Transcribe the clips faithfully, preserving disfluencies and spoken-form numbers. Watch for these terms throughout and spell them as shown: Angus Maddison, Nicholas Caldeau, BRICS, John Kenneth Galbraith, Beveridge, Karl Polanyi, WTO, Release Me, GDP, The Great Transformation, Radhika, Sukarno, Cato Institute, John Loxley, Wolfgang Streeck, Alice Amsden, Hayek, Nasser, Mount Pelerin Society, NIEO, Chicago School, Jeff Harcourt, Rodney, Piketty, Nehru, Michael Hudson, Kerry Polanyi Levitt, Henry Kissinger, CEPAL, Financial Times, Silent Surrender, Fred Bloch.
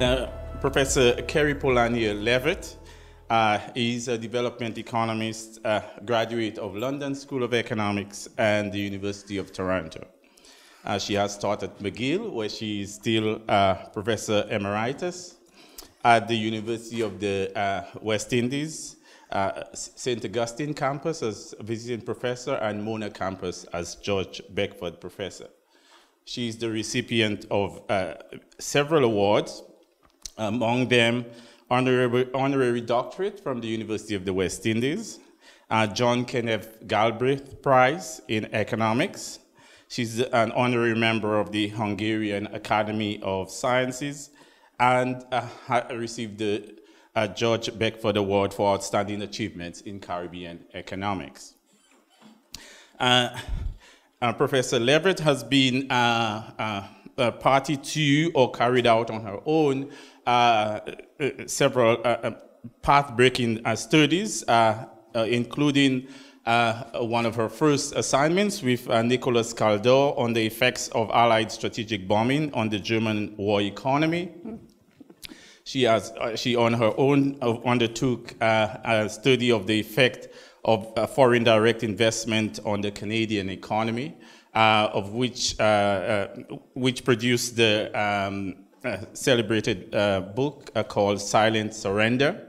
Now, Professor Kerry Polanyi Levitt uh, is a development economist, uh, graduate of London School of Economics and the University of Toronto. Uh, she has taught at McGill, where she is still uh, Professor Emeritus, at the University of the uh, West Indies, uh, Saint Augustine campus as visiting professor, and Mona campus as George Beckford Professor. She is the recipient of uh, several awards, among them honorary, honorary doctorate from the University of the West Indies, uh, John Kenneth Galbraith Prize in Economics. She's an honorary member of the Hungarian Academy of Sciences, and uh, received the uh, George Beckford Award for Outstanding Achievements in Caribbean Economics. Uh, uh, Professor Levitt has been uh, uh, a party to, or carried out on her own, uh, several uh, path-breaking uh, studies, uh, uh, including Uh, one of her first assignments with uh, Nicholas Caldeau on the effects of Allied strategic bombing on the German war economy. She, has, uh, she on her own uh, undertook uh, a study of the effect of uh, foreign direct investment on the Canadian economy, uh, of which, uh, uh, which produced the um, uh, celebrated uh, book uh, called Silent Surrender.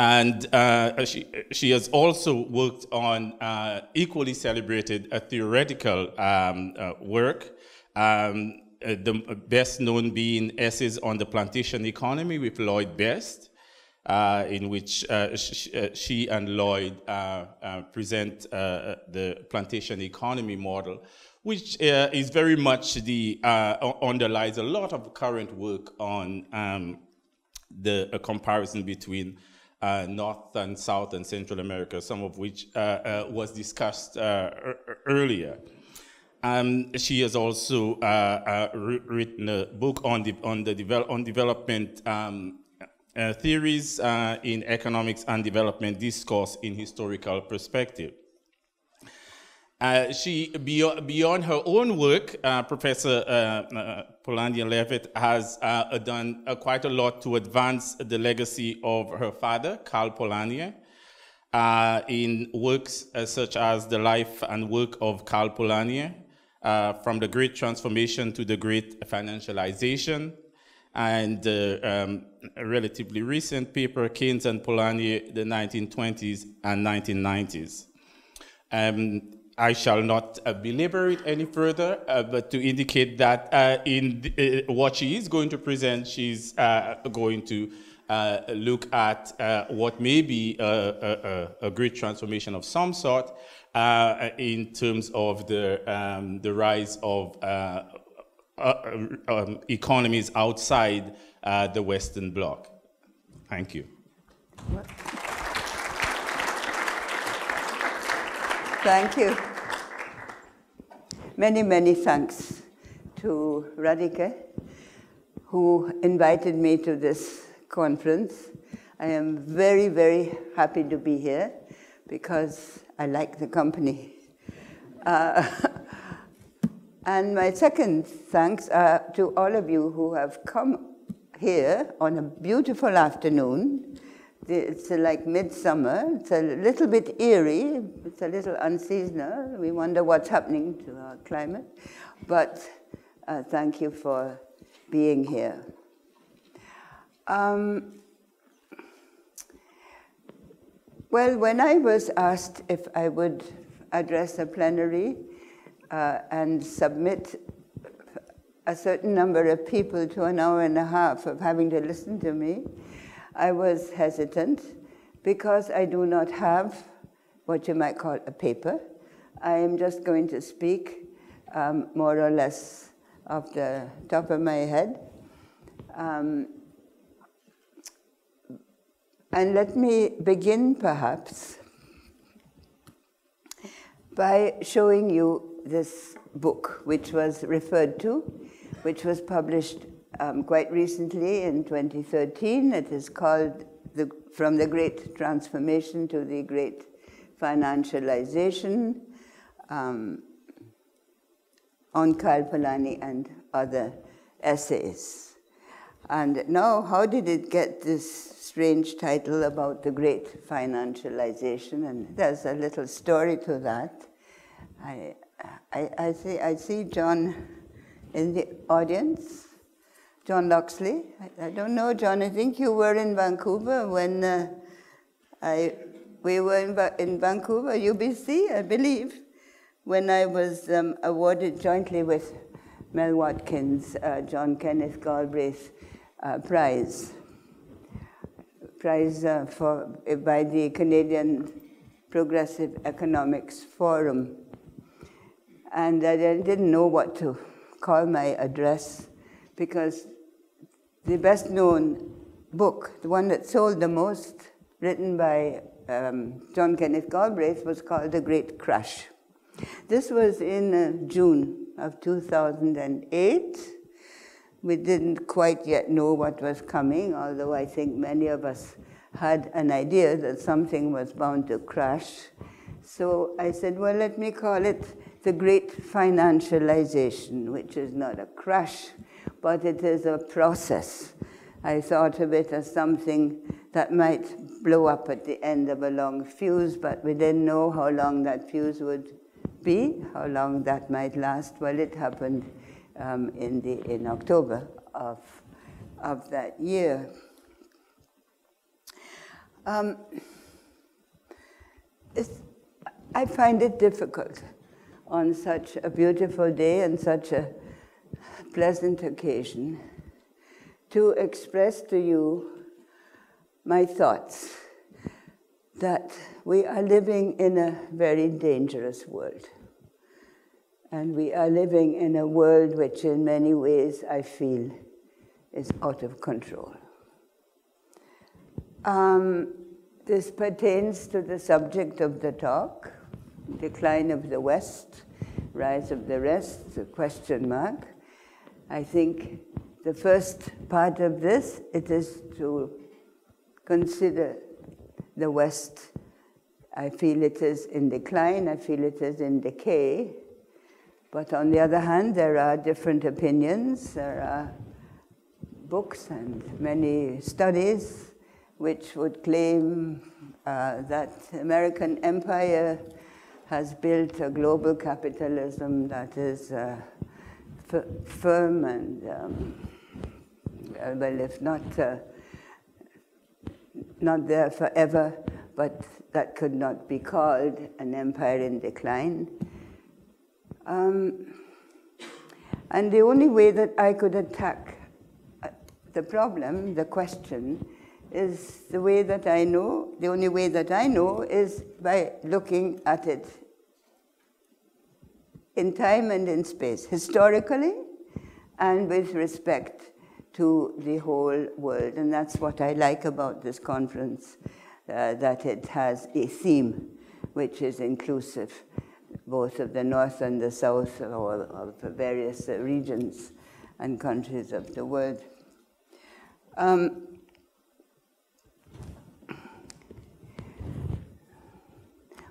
And uh, she, she has also worked on uh, equally celebrated uh, theoretical um, uh, work, um, uh, the best known being Essays on the Plantation Economy with Lloyd Best, uh, in which uh, she, uh, she and Lloyd uh, uh, present uh, the plantation economy model, which uh, is very much the, uh, underlies a lot of current work on um, the a comparison between Uh, North and South and Central America, some of which uh, uh, was discussed uh, earlier. Um, she has also uh, uh, written a book on the on the develop on development um, uh, theories uh, in economics and development discourse in historical perspective. Uh, she beyond, beyond her own work, uh, Professor uh, uh, Polanyi Levitt has uh, done uh, quite a lot to advance the legacy of her father, Karl Polanyi, uh, in works uh, such as The Life and Work of Karl Polanyi, uh, From the Great Transformation to the Great Financialization, and uh, um, a relatively recent paper, Keynes and Polanyi, the nineteen twenties and nineteen nineties. Um, I shall not uh, belabor it any further, uh, but to indicate that uh, in the, uh, what she is going to present, she's uh, going to uh, look at uh, what may be a, a, a great transformation of some sort uh, in terms of the, um, the rise of uh, uh, um, economies outside uh, the Western Bloc. Thank you. What? Thank you. Many, many thanks to Radhika, who invited me to this conference. I am very, very happy to be here because I like the company. Uh, and my second thanks are to all of you who have come here on a beautiful afternoon. It's like midsummer. It's a little bit eerie. It's a little unseasonal. We wonder what's happening to our climate. But uh, thank you for being here. Um, well, when I was asked if I would address a plenary uh, and submit a certain number of people to an hour and a half of having to listen to me, I was hesitant because I do not have what you might call a paper. I am just going to speak um, more or less off the top of my head. Um, and let me begin perhaps by showing you this book, which was referred to, which was published Um, quite recently in twenty thirteen. It is called the, From the Great Transformation to the Great Financialization, um, on Karl Polanyi and Other Essays. And now, how did it get this strange title about the great financialization? And there's a little story to that. I, I, I, see, I see John in the audience, John Loxley. I, I don't know, John, I think you were in Vancouver when uh, I, we were in, in Vancouver, U B C, I believe, when I was um, awarded jointly with Mel Watkins, uh, John Kenneth Galbraith uh, Prize, prize uh, for, uh, by the Canadian Progressive Economics Forum. And I didn't know what to call my address, because the best known book, the one that sold the most, written by um, John Kenneth Galbraith, was called The Great Crash. This was in uh, June of two thousand eight. We didn't quite yet know what was coming, although I think many of us had an idea that something was bound to crash. So I said, well, let me call it the Great Financialization, which is not a crash, but it is a process. I thought of it as something that might blow up at the end of a long fuse, but we didn't know how long that fuse would be, how long that might last. Well, it happened um, in, the, in October of, of that year. Um, it's, I find it difficult on such a beautiful day and such a pleasant occasion to express to you my thoughts that we are living in a very dangerous world. And we are living in a world which in many ways I feel is out of control. Um, this pertains to the subject of the talk, decline of the West, rise of the rest, the question mark. I think the first part of this, it is to consider the West. I feel it is in decline, I feel it is in decay. But on the other hand, there are different opinions, there are books and many studies which would claim uh, that American empire has built a global capitalism that is uh, f firm and, um, well, if not, uh, not there forever, but that could not be called an empire in decline. Um, and the only way that I could attack the problem, the question, is the way that I know, the only way that I know is by looking at it in time and in space, historically, and with respect to the whole world. And that's what I like about this conference, uh, that it has a theme which is inclusive, both of the North and the South, or of the various regions and countries of the world. Um,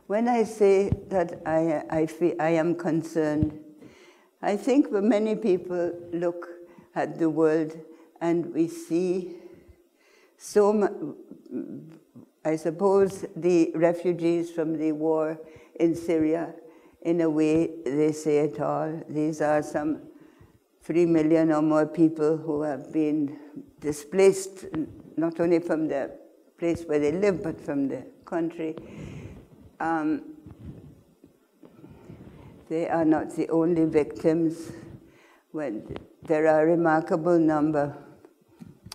When I say that I, I, feel I am concerned, I think many people look at the world and we see so much, I suppose, the refugees from the war in Syria, in a way they say it all. These are some three million or more people who have been displaced, not only from the place where they live, but from the country. Um, they are not the only victims. When there are a remarkable number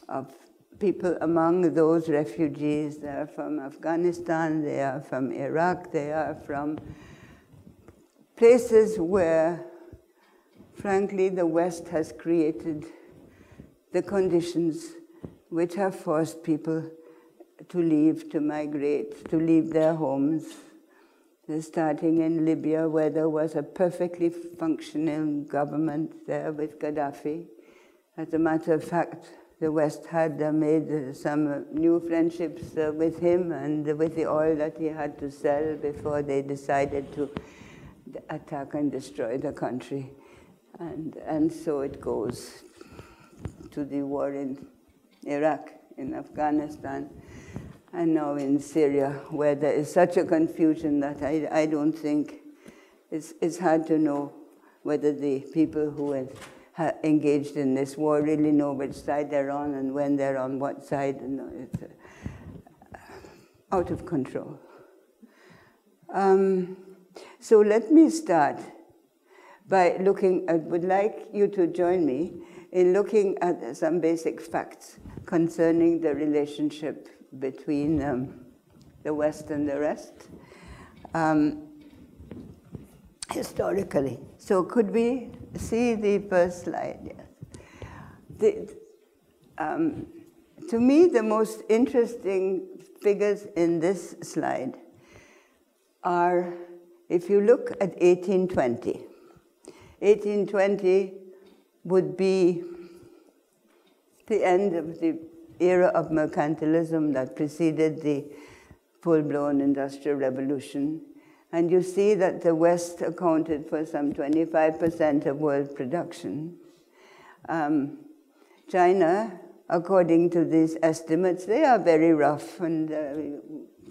of people among those refugees. They are from Afghanistan, they are from Iraq, they are from places where, frankly, the West has created the conditions which have forced people to leave, to migrate, to leave their homes. Starting in Libya, where there was a perfectly functioning government there with Gaddafi. As a matter of fact, the West had made some new friendships with him and with the oil that he had to sell before they decided to attack and destroy the country. And, and so it goes to the war in Iraq, in Afghanistan, and now in Syria, where there is such a confusion that I, I don't think it's, it's hard to know whether the people who are engaged in this war really know which side they're on and when they're on what side. And it's out of control. Um, so let me start by looking, I would like you to join me in looking at some basic facts concerning the relationship between um, the West and the rest, um, historically. So could we see the first slide? Yes. The, um, to me, the most interesting figures in this slide are, if you look at eighteen twenty, eighteen twenty would be the end of the era of mercantilism that preceded the full-blown Industrial Revolution. And you see that the West accounted for some twenty-five percent of world production. Um, China, according to these estimates, they are very rough, and uh,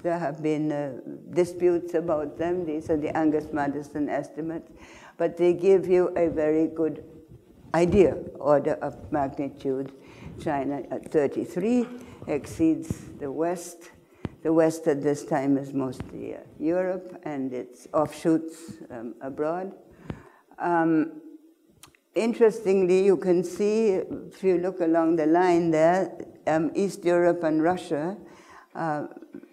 there have been uh, disputes about them. These are the Angus Maddison estimates, but they give you a very good idea, order of magnitude. China at thirty-three exceeds the West. The West at this time is mostly uh, Europe and its offshoots um, abroad. Um, interestingly, you can see, if you look along the line there, um, East Europe and Russia uh,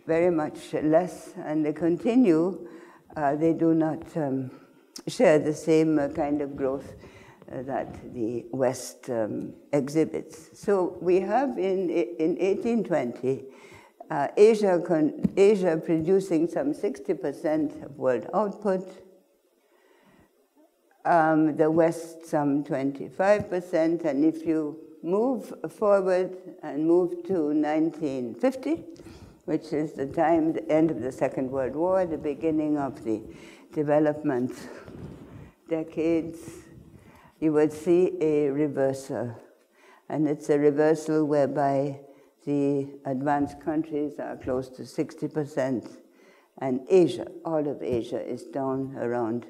very much less, and they continue. Uh, they do not um, share the same uh, kind of growth that the West um, exhibits. So we have in, in eighteen twenty, uh, Asia, con Asia producing some sixty percent of world output, um, the West some twenty-five percent, and if you move forward and move to nineteen fifty, which is the time, the end of the Second World War, the beginning of the development decades, you would see a reversal. And it's a reversal whereby the advanced countries are close to sixty percent, and Asia, all of Asia, is down around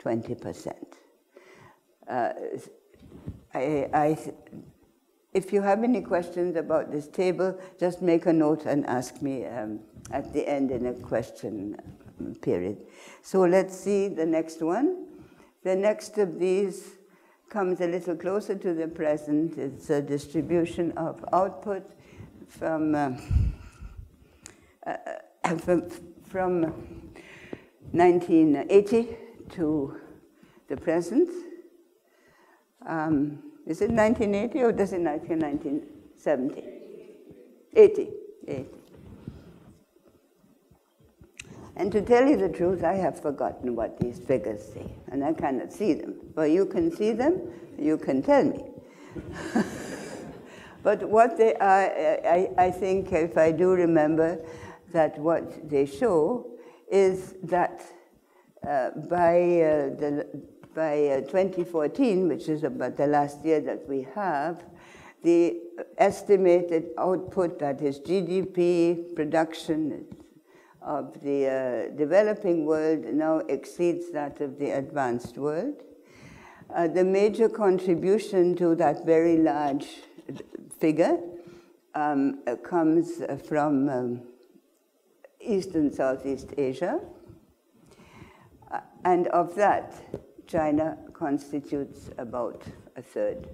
twenty percent. Uh, I, I, if you have any questions about this table, just make a note and ask me um, at the end in a question period. So let's see the next one. The next of these comes a little closer to the present. It's a distribution of output from uh, uh, from, from nineteen eighty to the present. Um, is it nineteen eighty or does it nineteen seventy? eighty. eighty. And to tell you the truth, I have forgotten what these figures say, and I cannot see them. But you can see them, you can tell me. But what they are, I, I think, if I do remember, that what they show is that uh, by, uh, the, by uh, twenty fourteen, which is about the last year that we have, the estimated output, that is G D P, production, of the uh, developing world now exceeds that of the advanced world. Uh, the major contribution to that very large figure um, comes from um, East and Southeast Asia. Uh, and of that, China constitutes about a third.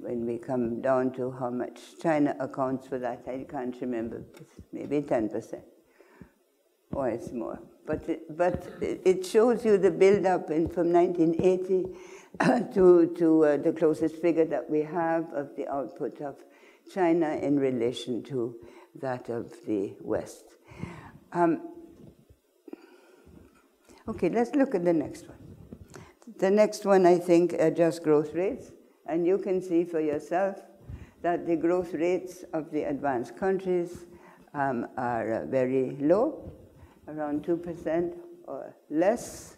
When we come down to how much China accounts for that, I can't remember, maybe ten percent. Or it's more, but it, but it shows you the build-up in from nineteen eighty uh, to to uh, the closest figure that we have of the output of China in relation to that of the West. Um, okay, let's look at the next one. The next one, I think, are just growth rates, and you can see for yourself that the growth rates of the advanced countries um, are uh, very low, around two percent or less,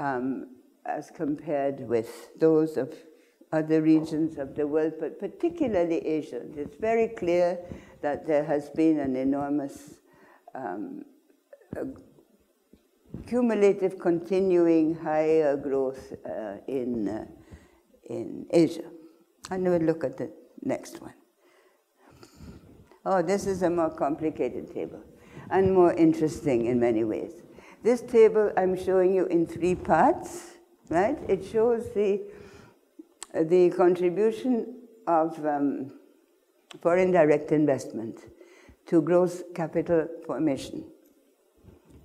um, as compared with those of other regions of the world, but particularly Asia. It's very clear that there has been an enormous um, cumulative, continuing higher growth uh, in, uh, in Asia. And we'll look at the next one. Oh, this is a more complicated table and more interesting in many ways. This table I'm showing you in three parts, right? It shows the, the contribution of um, foreign direct investment to gross capital formation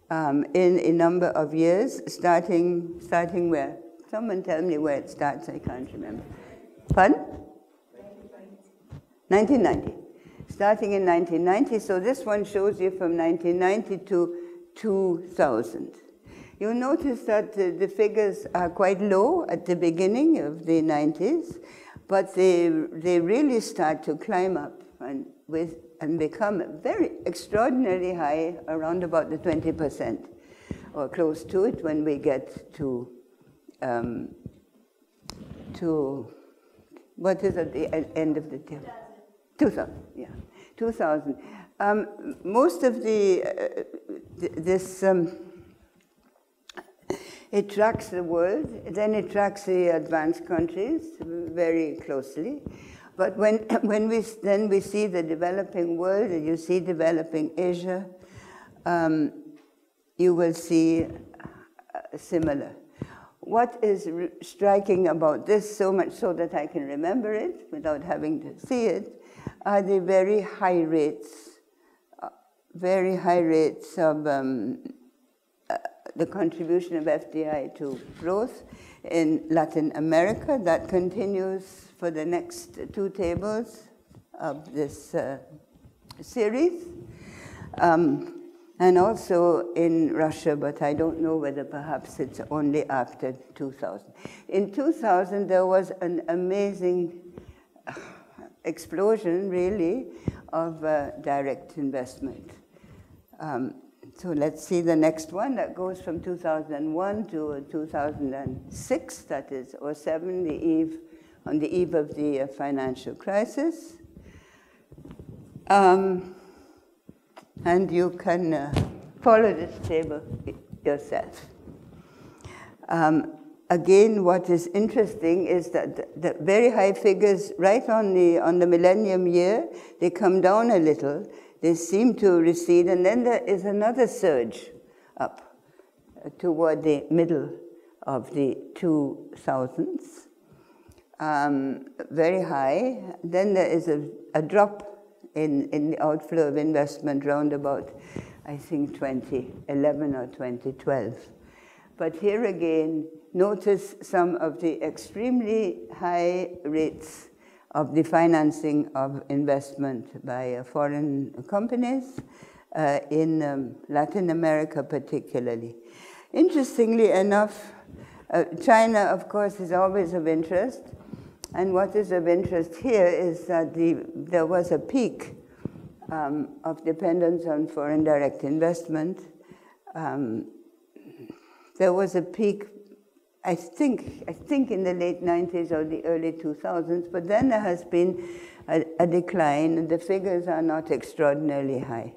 um, in a number of years, starting, starting where? Someone tell me where it starts, I can't remember. Pardon? nineteen ninety. Starting in nineteen ninety, so this one shows you from nineteen ninety to two thousand. You'll notice that uh, the figures are quite low at the beginning of the nineties, but they, they really start to climb up and, with, and become very extraordinarily high, around about the twenty percent, or close to it when we get to, um, to what is at the end of the table? two thousand, yeah, two thousand. Um, most of the, uh, th this, um, it tracks the world, then it tracks the advanced countries very closely. But when, when we, then we see the developing world, and you see developing Asia, um, you will see similar. What is striking about this, so much so that I can remember it without having to see it, are the very high rates, uh, very high rates of um, uh, the contribution of F D I to growth in Latin America. That continues for the next two tables of this uh, series. Um, and also in Russia, but I don't know whether perhaps it's only after two thousand. In two thousand, there was an amazing uh, explosion, really, of uh, direct investment. Um, so let's see the next one that goes from two thousand one to two thousand six, that is, or seven, the eve, on the eve of the uh, financial crisis. Um, and you can uh, follow this table yourself. Um, Again, what is interesting is that the, the very high figures right on the, on the millennium year, they come down a little, they seem to recede, and then there is another surge up uh, toward the middle of the two thousands, um, very high. Then there is a, a drop in, in the outflow of investment round about, I think, twenty eleven or twenty twelve. But here again, notice some of the extremely high rates of the financing of investment by uh, foreign companies uh, in um, Latin America particularly. Interestingly enough, uh, China, of course, is always of interest. And what is of interest here is that the, there was a peak um, of dependence on foreign direct investment. Um, there was a peak I think, I think in the late nineties or the early two thousands, but then there has been a, a decline, and the figures are not extraordinarily high.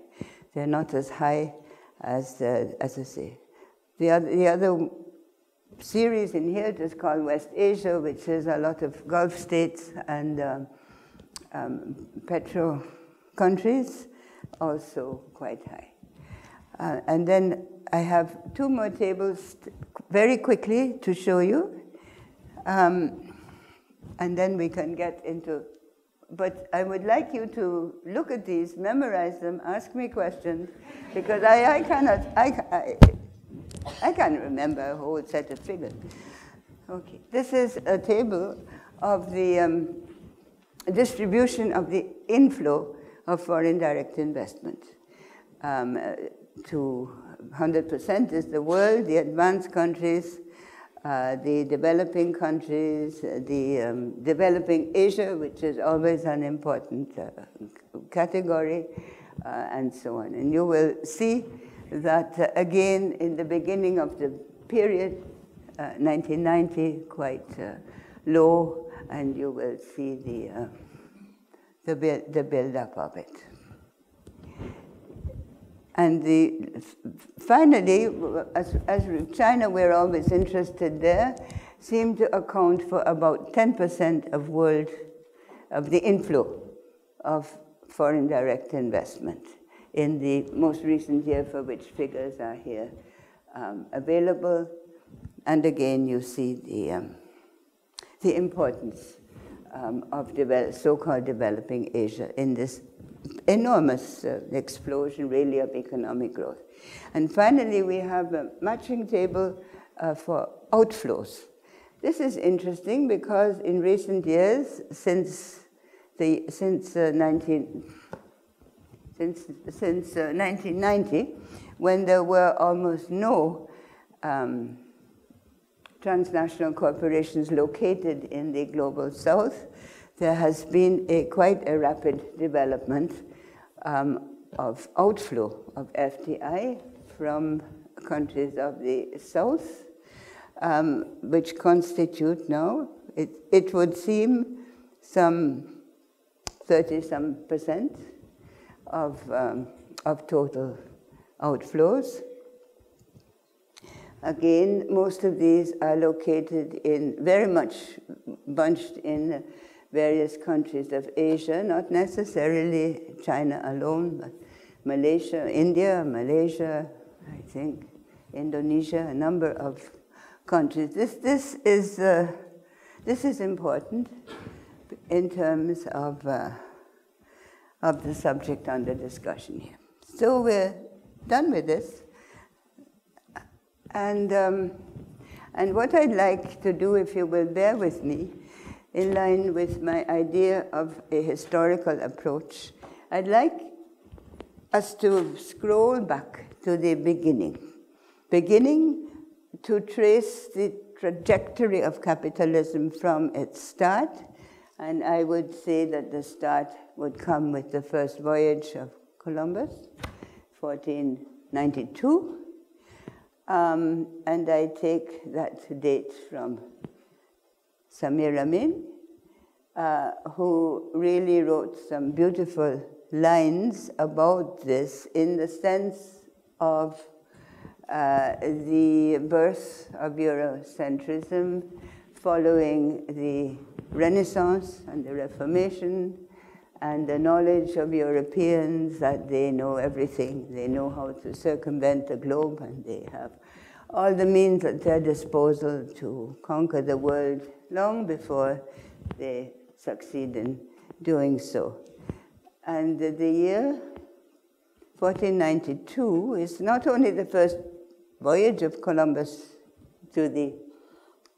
They're not as high as, uh, as I say. The other, the other series in here is called West Asia, which is a lot of Gulf states and um, um, petro countries, also quite high. Uh, and then I have two more tables very quickly to show you, um, and then we can get into, but I would like you to look at these, memorize them, ask me questions, because I, I cannot, I, I, I can't remember a whole set of figures. Okay, this is a table of the um, distribution of the inflow of foreign direct investment um, to one hundred percent is the world, the advanced countries, uh, the developing countries, the um, developing Asia, which is always an important uh, category, uh, and so on. And you will see that, uh, again, in the beginning of the period, uh, nineteen ninety, quite uh, low, and you will see the, uh, the, build, the build-up of it. And the, finally, as, as China, we're always interested there, seemed to account for about ten percent of world, of the inflow of foreign direct investment in the most recent year, for which figures are here um, available. And again, you see the, um, the importance um, of develop, so-called developing Asia in this enormous uh, explosion, really, of economic growth. And finally, we have a matching table uh, for outflows. This is interesting because in recent years, since the since uh, nineteen since since uh, nineteen ninety, when there were almost no um, transnational corporations located in the global south, there has been a quite a rapid development um, of outflow of F D I from countries of the south. Um, which constitute now, it, it would seem, some thirty-some percent of, um, of total outflows. Again, most of these are located in, very much bunched in various countries of Asia, not necessarily China alone, but Malaysia, India, Malaysia, I think, Indonesia, a number of countries. This, this, is, uh, this is important in terms of, uh, of the subject under discussion here. So we're done with this. And, um, and what I'd like to do, if you will bear with me, in line with my idea of a historical approach, I'd like us to scroll back to the beginning. Beginning to trace the trajectory of capitalism from its start, and I would say that the start would come with the first voyage of Columbus, fourteen ninety-two, um, and I take that date from Samir Amin, uh, who really wrote some beautiful lines about this in the sense of Uh, the birth of Eurocentrism following the Renaissance and the Reformation and the knowledge of Europeans that they know everything. They know how to circumvent the globe, and they have all the means at their disposal to conquer the world long before they succeed in doing so. And the year fourteen ninety-two is not only the first voyage of Columbus to, the,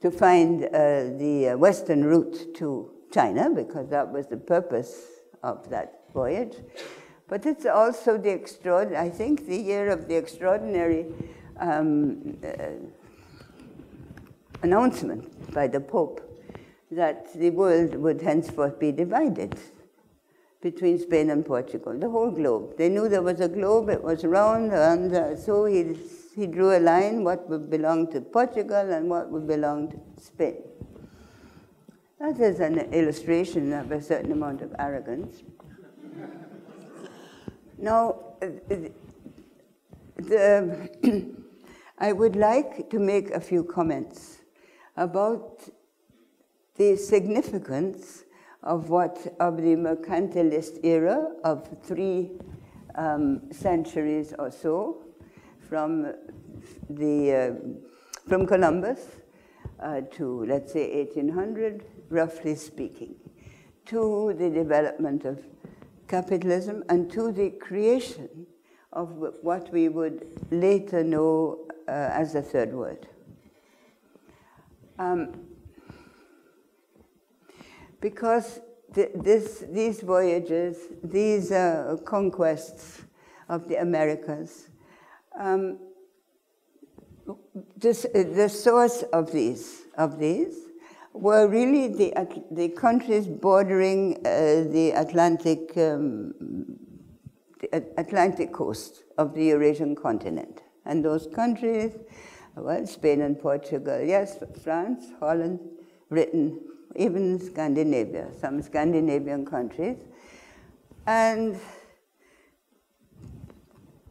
to find uh, the western route to China, because that was the purpose of that voyage, but it's also the extraordinary, I think, the year of the extraordinary um, uh, announcement by the Pope that the world would henceforth be divided between Spain and Portugal, the whole globe. They knew there was a globe, it was round, and uh, so he, he drew a line, what would belong to Portugal and what would belong to Spain. That is an illustration of a certain amount of arrogance. Now, the, I would like to make a few comments about the significance of what, of the mercantilist era of three um, centuries or so, from the, uh, from Columbus uh, to, let's say, eighteen hundred, roughly speaking, to the development of capitalism and to the creation of what we would later know uh, as the Third World. Um, Because this, these voyages, these uh, conquests of the Americas, um, this, the source of these, of these were really the, the countries bordering uh, the Atlantic, um, the Atlantic coast of the Eurasian continent. And those countries, well, Spain and Portugal, yes, France, Holland, Britain, even Scandinavia, some Scandinavian countries. And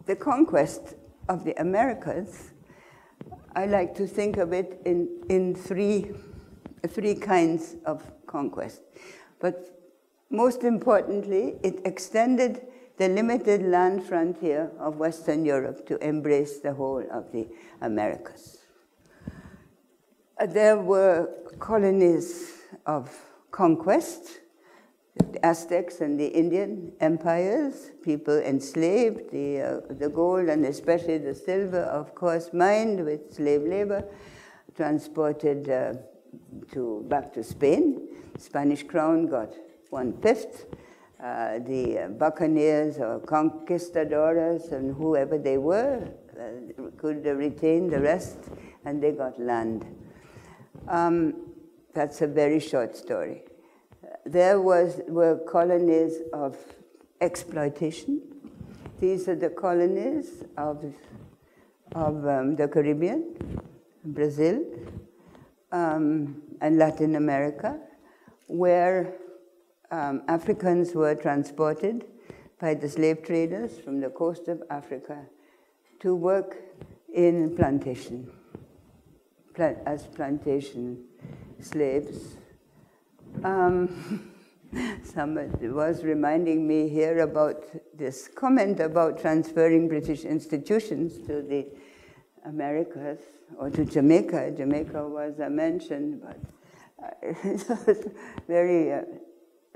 the conquest of the Americas, I like to think of it in, in three, three kinds of conquest. But most importantly, it extended the limited land frontier of Western Europe to embrace the whole of the Americas. There were colonies of conquest, the Aztecs and the Indian empires, people enslaved, the, uh, the gold and especially the silver, of course, mined with slave labor, transported uh, to, back to Spain. Spanish crown got one-fifth. Uh, the uh, buccaneers or conquistadores and whoever they were uh, could uh, retain the rest, and they got land. Um, that's a very short story. There was, were colonies of exploitation. These are the colonies of, of um, the Caribbean, Brazil, um, and Latin America, where um, Africans were transported by the slave traders from the coast of Africa to work in plantation, plant, as plantation slaves. Um, somebody was reminding me here about this comment about transferring British institutions to the Americas or to Jamaica. Jamaica was uh, mentioned, but uh, it was very uh,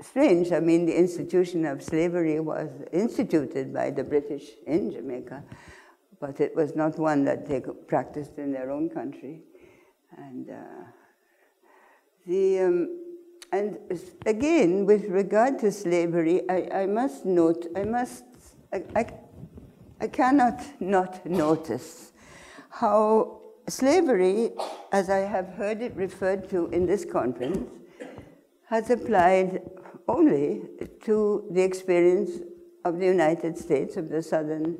strange. I mean, the institution of slavery was instituted by the British in Jamaica, but it was not one that they practiced in their own country. And uh, the... Um, And again, with regard to slavery, I, I must note, I must, I, I, I cannot not notice how slavery, as I have heard it referred to in this conference, has applied only to the experience of the United States, of the southern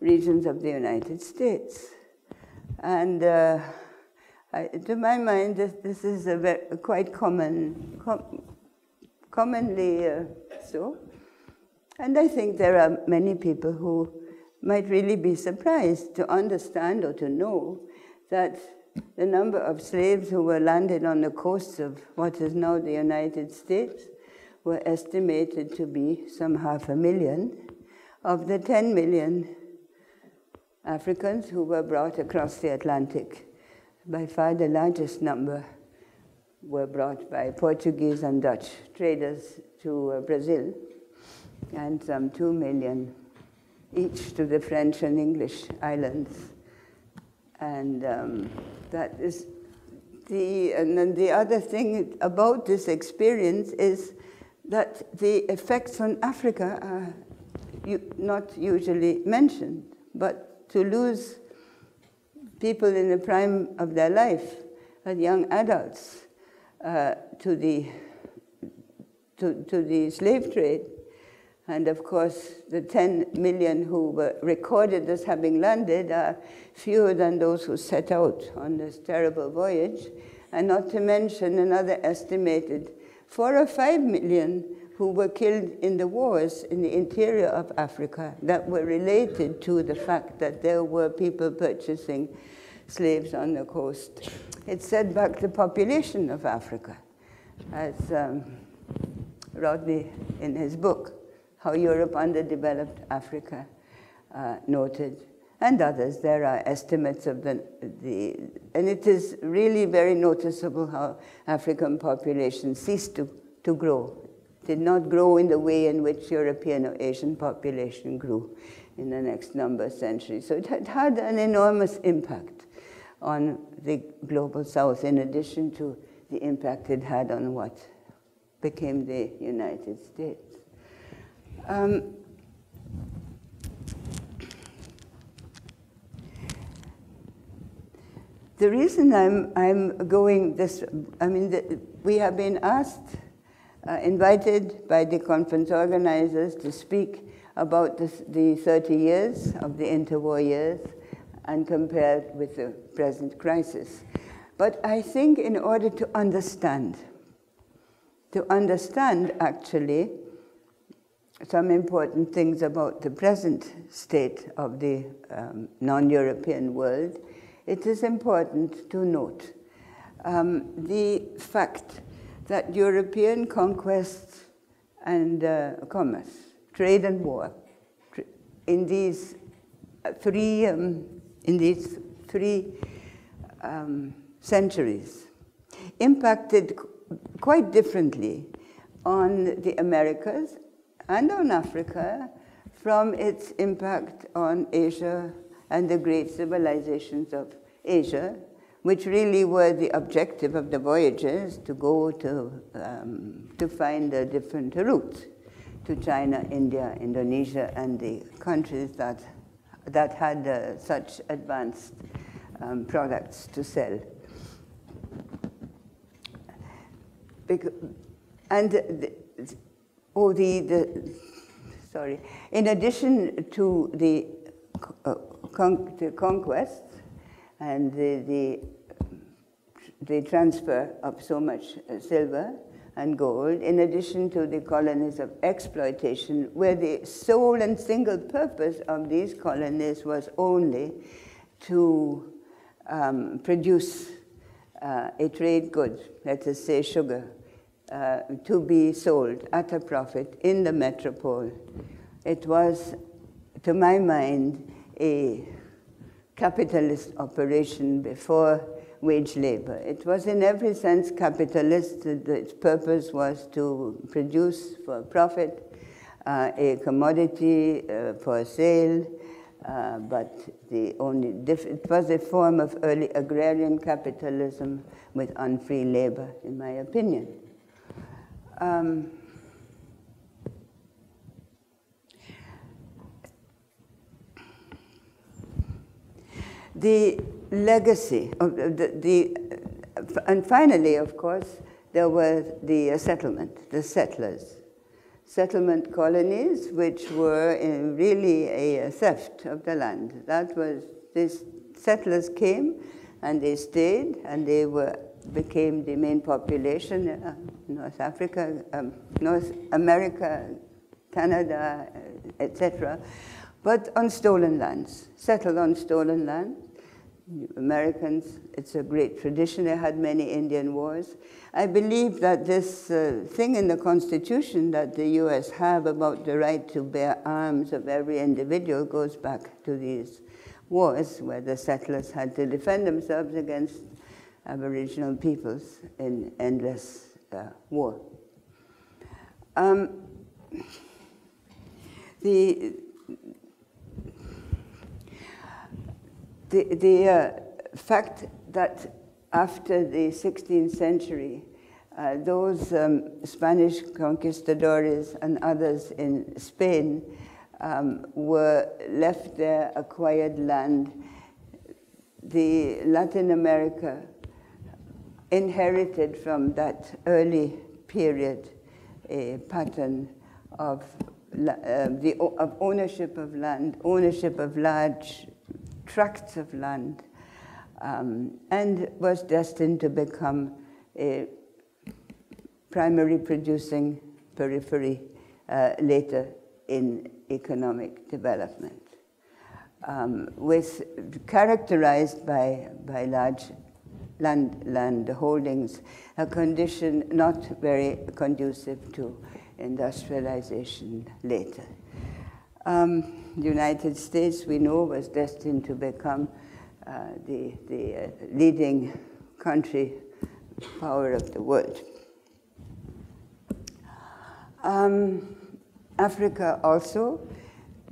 regions of the United States. And uh, I, to my mind, this, this is a very, quite common, com commonly uh, so. And I think there are many people who might really be surprised to understand or to know that the number of slaves who were landed on the coasts of what is now the United States were estimated to be some half a million of the ten million Africans who were brought across the Atlantic. By far the largest number were brought by Portuguese and Dutch traders to uh, Brazil, and some two million each to the French and English islands. And um, that is the, and then the other thing about this experience is that the effects on Africa are not usually mentioned, but to lose people in the prime of their life, as young adults, uh, to the to, to the slave trade, and of course the ten million who were recorded as having landed are fewer than those who set out on this terrible voyage, and not to mention another estimated four or five million who were killed in the wars in the interior of Africa that were related to the fact that there were people purchasing slaves on the coast. It set back the population of Africa, as um, Rodney in his book, How Europe Underdeveloped Africa, uh, noted, and others. There are estimates of the, the, and it is really very noticeable how African population ceased to, to grow. Did not grow in the way in which European or Asian population grew in the next number of centuries. So it had, had an enormous impact on the global South, in addition to the impact it had on what became the United States. Um, the reason I'm, I'm going this, I mean, the, we have been asked Uh, invited by the conference organizers to speak about this, the thirty years of the interwar years and compare with the present crisis. But I think in order to understand to understand, actually, some important things about the present state of the um, non-European world, it is important to note um, the fact that European conquests and uh, commerce, trade and war, tr in these three um, in these three um, centuries, impacted quite differently on the Americas and on Africa from its impact on Asia and the great civilizations of Asia, which really were the objective of the voyages, to go to, um, to find a different route to China, India, Indonesia, and the countries that, that had uh, such advanced um, products to sell. And the, oh, the, the, sorry, in addition to the, uh, con the conquest and the, the, the transfer of so much silver and gold, in addition to the colonies of exploitation, where the sole and single purpose of these colonies was only to um, produce uh, a trade good, let us say sugar, Uh, to be sold at a profit in the metropole. It was, to my mind, a capitalist operation before wage labor. It was in every sense capitalist. Its purpose was to produce for profit uh, a commodity uh, for sale, uh, but the only diff it was a form of early agrarian capitalism with unfree labor, in my opinion. Um, the legacy of the, the and finally, of course, there were the settlement, the settlers, settlement colonies, which were really a theft of the land. That was, these settlers came and they stayed, and they were became the main population, uh, North Africa, um, North America, Canada, et cetera, but on stolen lands, settled on stolen land. Americans, it's a great tradition. They had many Indian wars. I believe that this uh, thing in the Constitution that the U S have about the right to bear arms of every individual goes back to these wars where the settlers had to defend themselves against Aboriginal peoples in endless uh, war. Um, the the, the uh, fact that after the sixteenth century, uh, those um, Spanish conquistadores and others in Spain um, were left their acquired land, the Latin America inherited from that early period a pattern of, uh, the, of ownership of land, ownership of large tracts of land, um, and was destined to become a primary producing periphery uh, later in economic development, um, with characterized by, by large land, land holdings, a condition not very conducive to industrialization later. Um, the United States, we know, was destined to become uh, the, the uh, leading country power of the world. Um, Africa also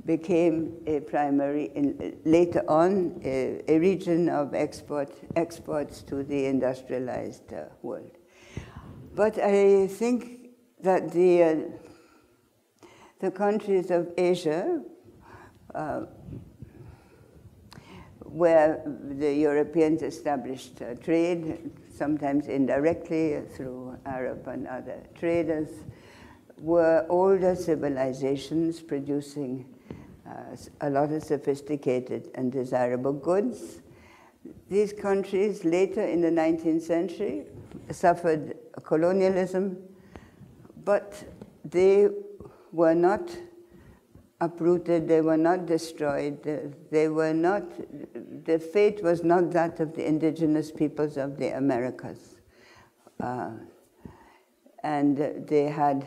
became a primary, in, later on, a, a region of export, exports to the industrialized uh, world. But I think that the, uh, the countries of Asia, uh, where the Europeans established uh, trade, sometimes indirectly through Arab and other traders, were older civilizations producing Uh, a lot of sophisticated and desirable goods. These countries later in the nineteenth century suffered colonialism, but they were not uprooted, they were not destroyed, they were not, their fate was not that of the indigenous peoples of the Americas. Uh, and they had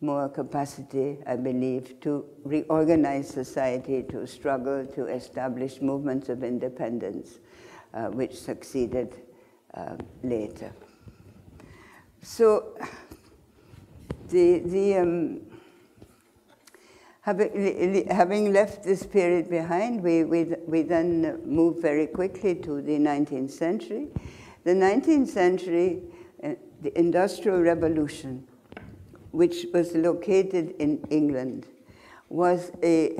more capacity, I believe, to reorganize society, to struggle, to establish movements of independence, uh, which succeeded uh, later. So, the, the, um, having, having left this period behind, we, we, we then moved very quickly to the nineteenth century. The nineteenth century, uh, the Industrial Revolution, which was located in England, was a,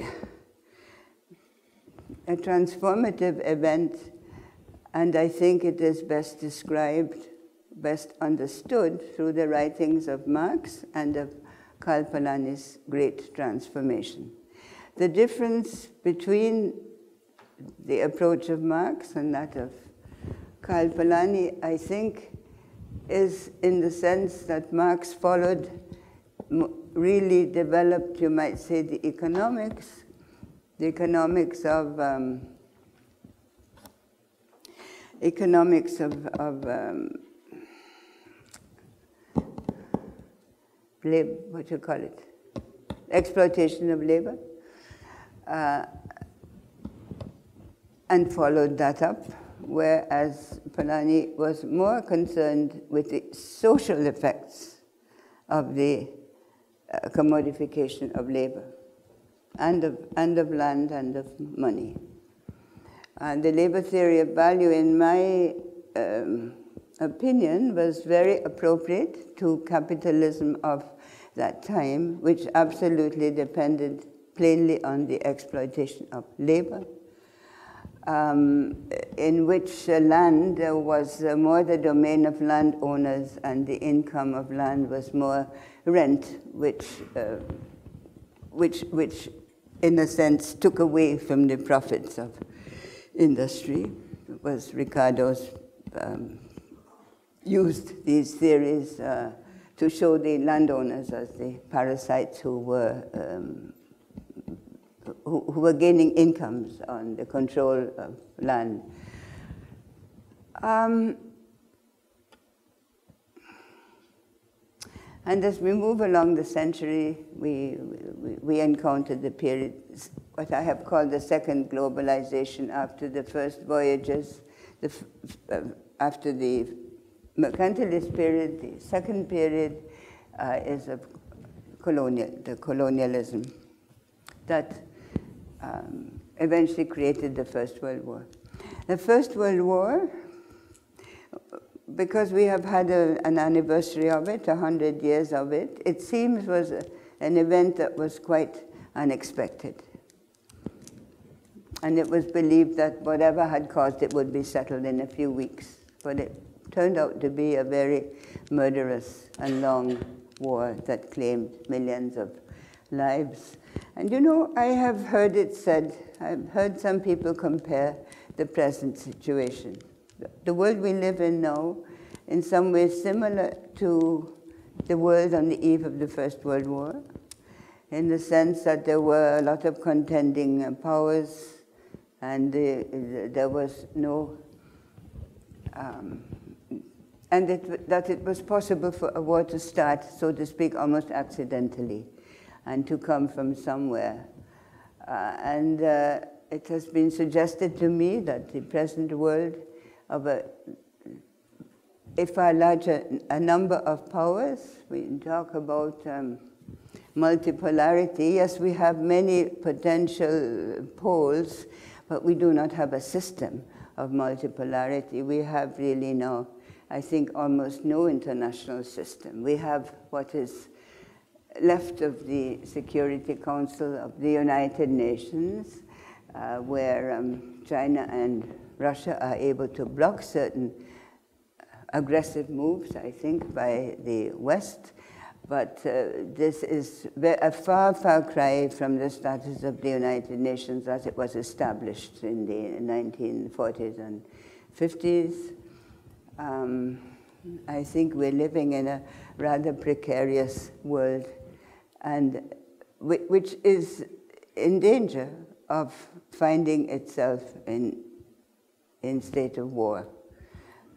a transformative event, and I think it is best described, best understood through the writings of Marx and of Karl Polanyi's Great Transformation. The difference between the approach of Marx and that of Karl Polanyi, I think, is in the sense that Marx followed really developed, you might say, the economics, the economics of um, economics of, of um, labor, what you call it, exploitation of labor, uh, and followed that up, whereas Polanyi was more concerned with the social effects of the Uh, commodification of labor and of, and of land and of money. And the labor theory of value, in my um, opinion, was very appropriate to capitalism of that time, which absolutely depended plainly on the exploitation of labor, um, in which uh, land uh, was uh, more the domain of landowners, and the income of land was more rent, which, uh, which, which, in a sense, took away from the profits of industry. It was Ricardo's um, used these theories uh, to show the landowners as the parasites who were um, who, who were gaining incomes on the control of land. Um, And as we move along the century, we, we, we encountered the period, what I have called the second globalization after the first voyages, the, uh, after the mercantilist period. The second period uh, is of colonial, the colonialism that um, eventually created the First World War. The First World War, because we have had a, an anniversary of it, a hundred years of it, it seems was a, an event that was quite unexpected. And it was believed that whatever had caused it would be settled in a few weeks. But it turned out to be a very murderous and long war that claimed millions of lives. And you know, I have heard it said, I've heard some people compare the present situation, the world we live in now, in some ways similar to the world on the eve of the First World War, in the sense that there were a lot of contending powers, and the, the, there was no, um, and it, that it was possible for a war to start, so to speak, almost accidentally, and to come from somewhere. Uh, and uh, it has been suggested to me that the present world of a, a far larger a number of powers. We talk about um, multipolarity. Yes, we have many potential poles, but we do not have a system of multipolarity. We have really now, I think, almost no international system. We have what is left of the Security Council of the United Nations, uh, where um, China and Russia are able to block certain aggressive moves, I think, by the West. But uh, this is a far, far cry from the status of the United Nations as it was established in the nineteen forties and fifties. Um, I think we're living in a rather precarious world, and which is in danger of finding itself in in state of war.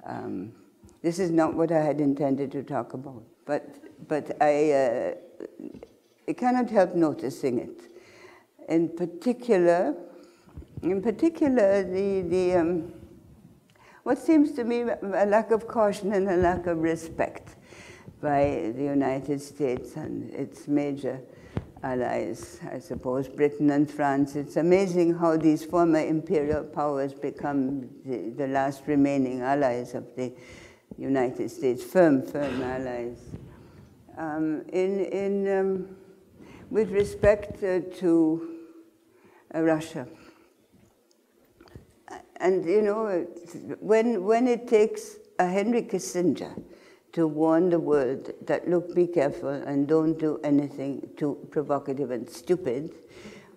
Um, this is not what I had intended to talk about, but but I, uh, I cannot help noticing it. In particular, in particular, the the um, what seems to me a lack of caution and a lack of respect by the United States and its major allies, I suppose, Britain and France. It's amazing how these former imperial powers become the, the last remaining allies of the United States, firm, firm allies. Um, in, in, um, with respect uh, to uh, Russia. And, you know, when, when it takes a Henry Kissinger to warn the world that, look, be careful and don't do anything too provocative and stupid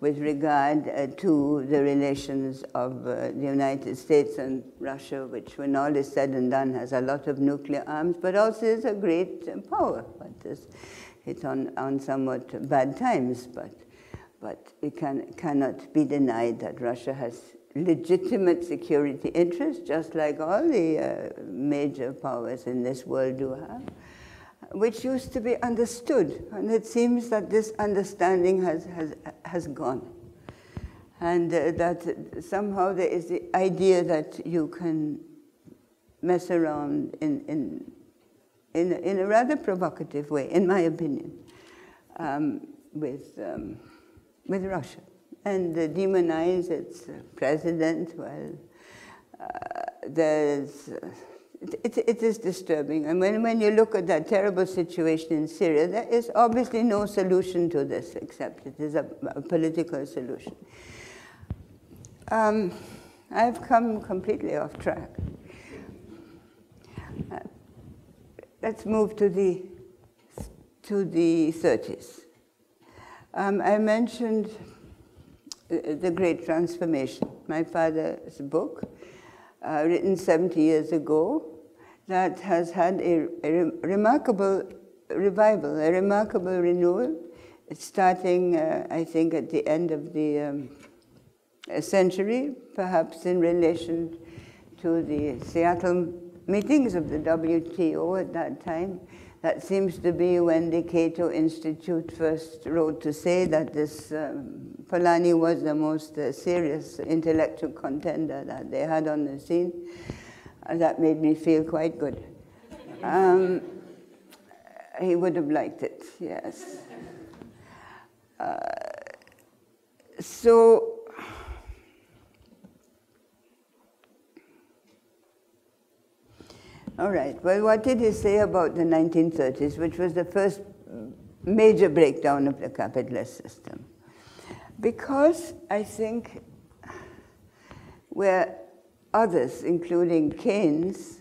with regard uh, to the relations of uh, the United States and Russia, which, when all is said and done, has a lot of nuclear arms, but also is a great power. But it's, it's on, on somewhat bad times, but, but it can, cannot be denied that Russia has legitimate security interests, just like all the uh, major powers in this world do have, which used to be understood. And it seems that this understanding has, has, has gone. And uh, that somehow there is the idea that you can mess around in, in, in, in a rather provocative way, in my opinion, um, with, um, with Russia. And uh, demonize its president. Well, uh, there's, uh, it, it, it is disturbing. And when, when you look at that terrible situation in Syria, there is obviously no solution to this, except it is a, a political solution. Um, I've come completely off track. Uh, let's move to the, to the thirties. Um, I mentioned The Great Transformation, my father's book, uh, written seventy years ago, that has had a, a re remarkable revival, a remarkable renewal. It's starting, uh, I think, at the end of the um, century, perhaps in relation to the Seattle meetings of the W T O at that time. That seems to be when the Cato Institute first wrote to say that this um, Polanyi was the most uh, serious intellectual contender that they had on the scene. Uh, that made me feel quite good. Um, he would have liked it, yes. Uh, so, all right, well, what did he say about the nineteen thirties, which was the first major breakdown of the capitalist system? Because I think where others, including Keynes,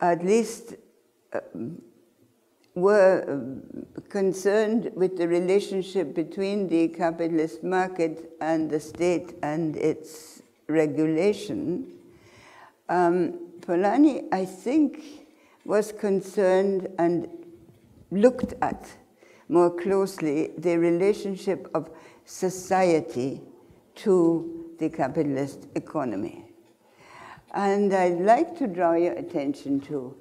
at least uh, were concerned with the relationship between the capitalist market and the state and its regulation, um, Polanyi, I think, was concerned and looked at more closely the relationship of society to the capitalist economy. And I'd like to draw your attention to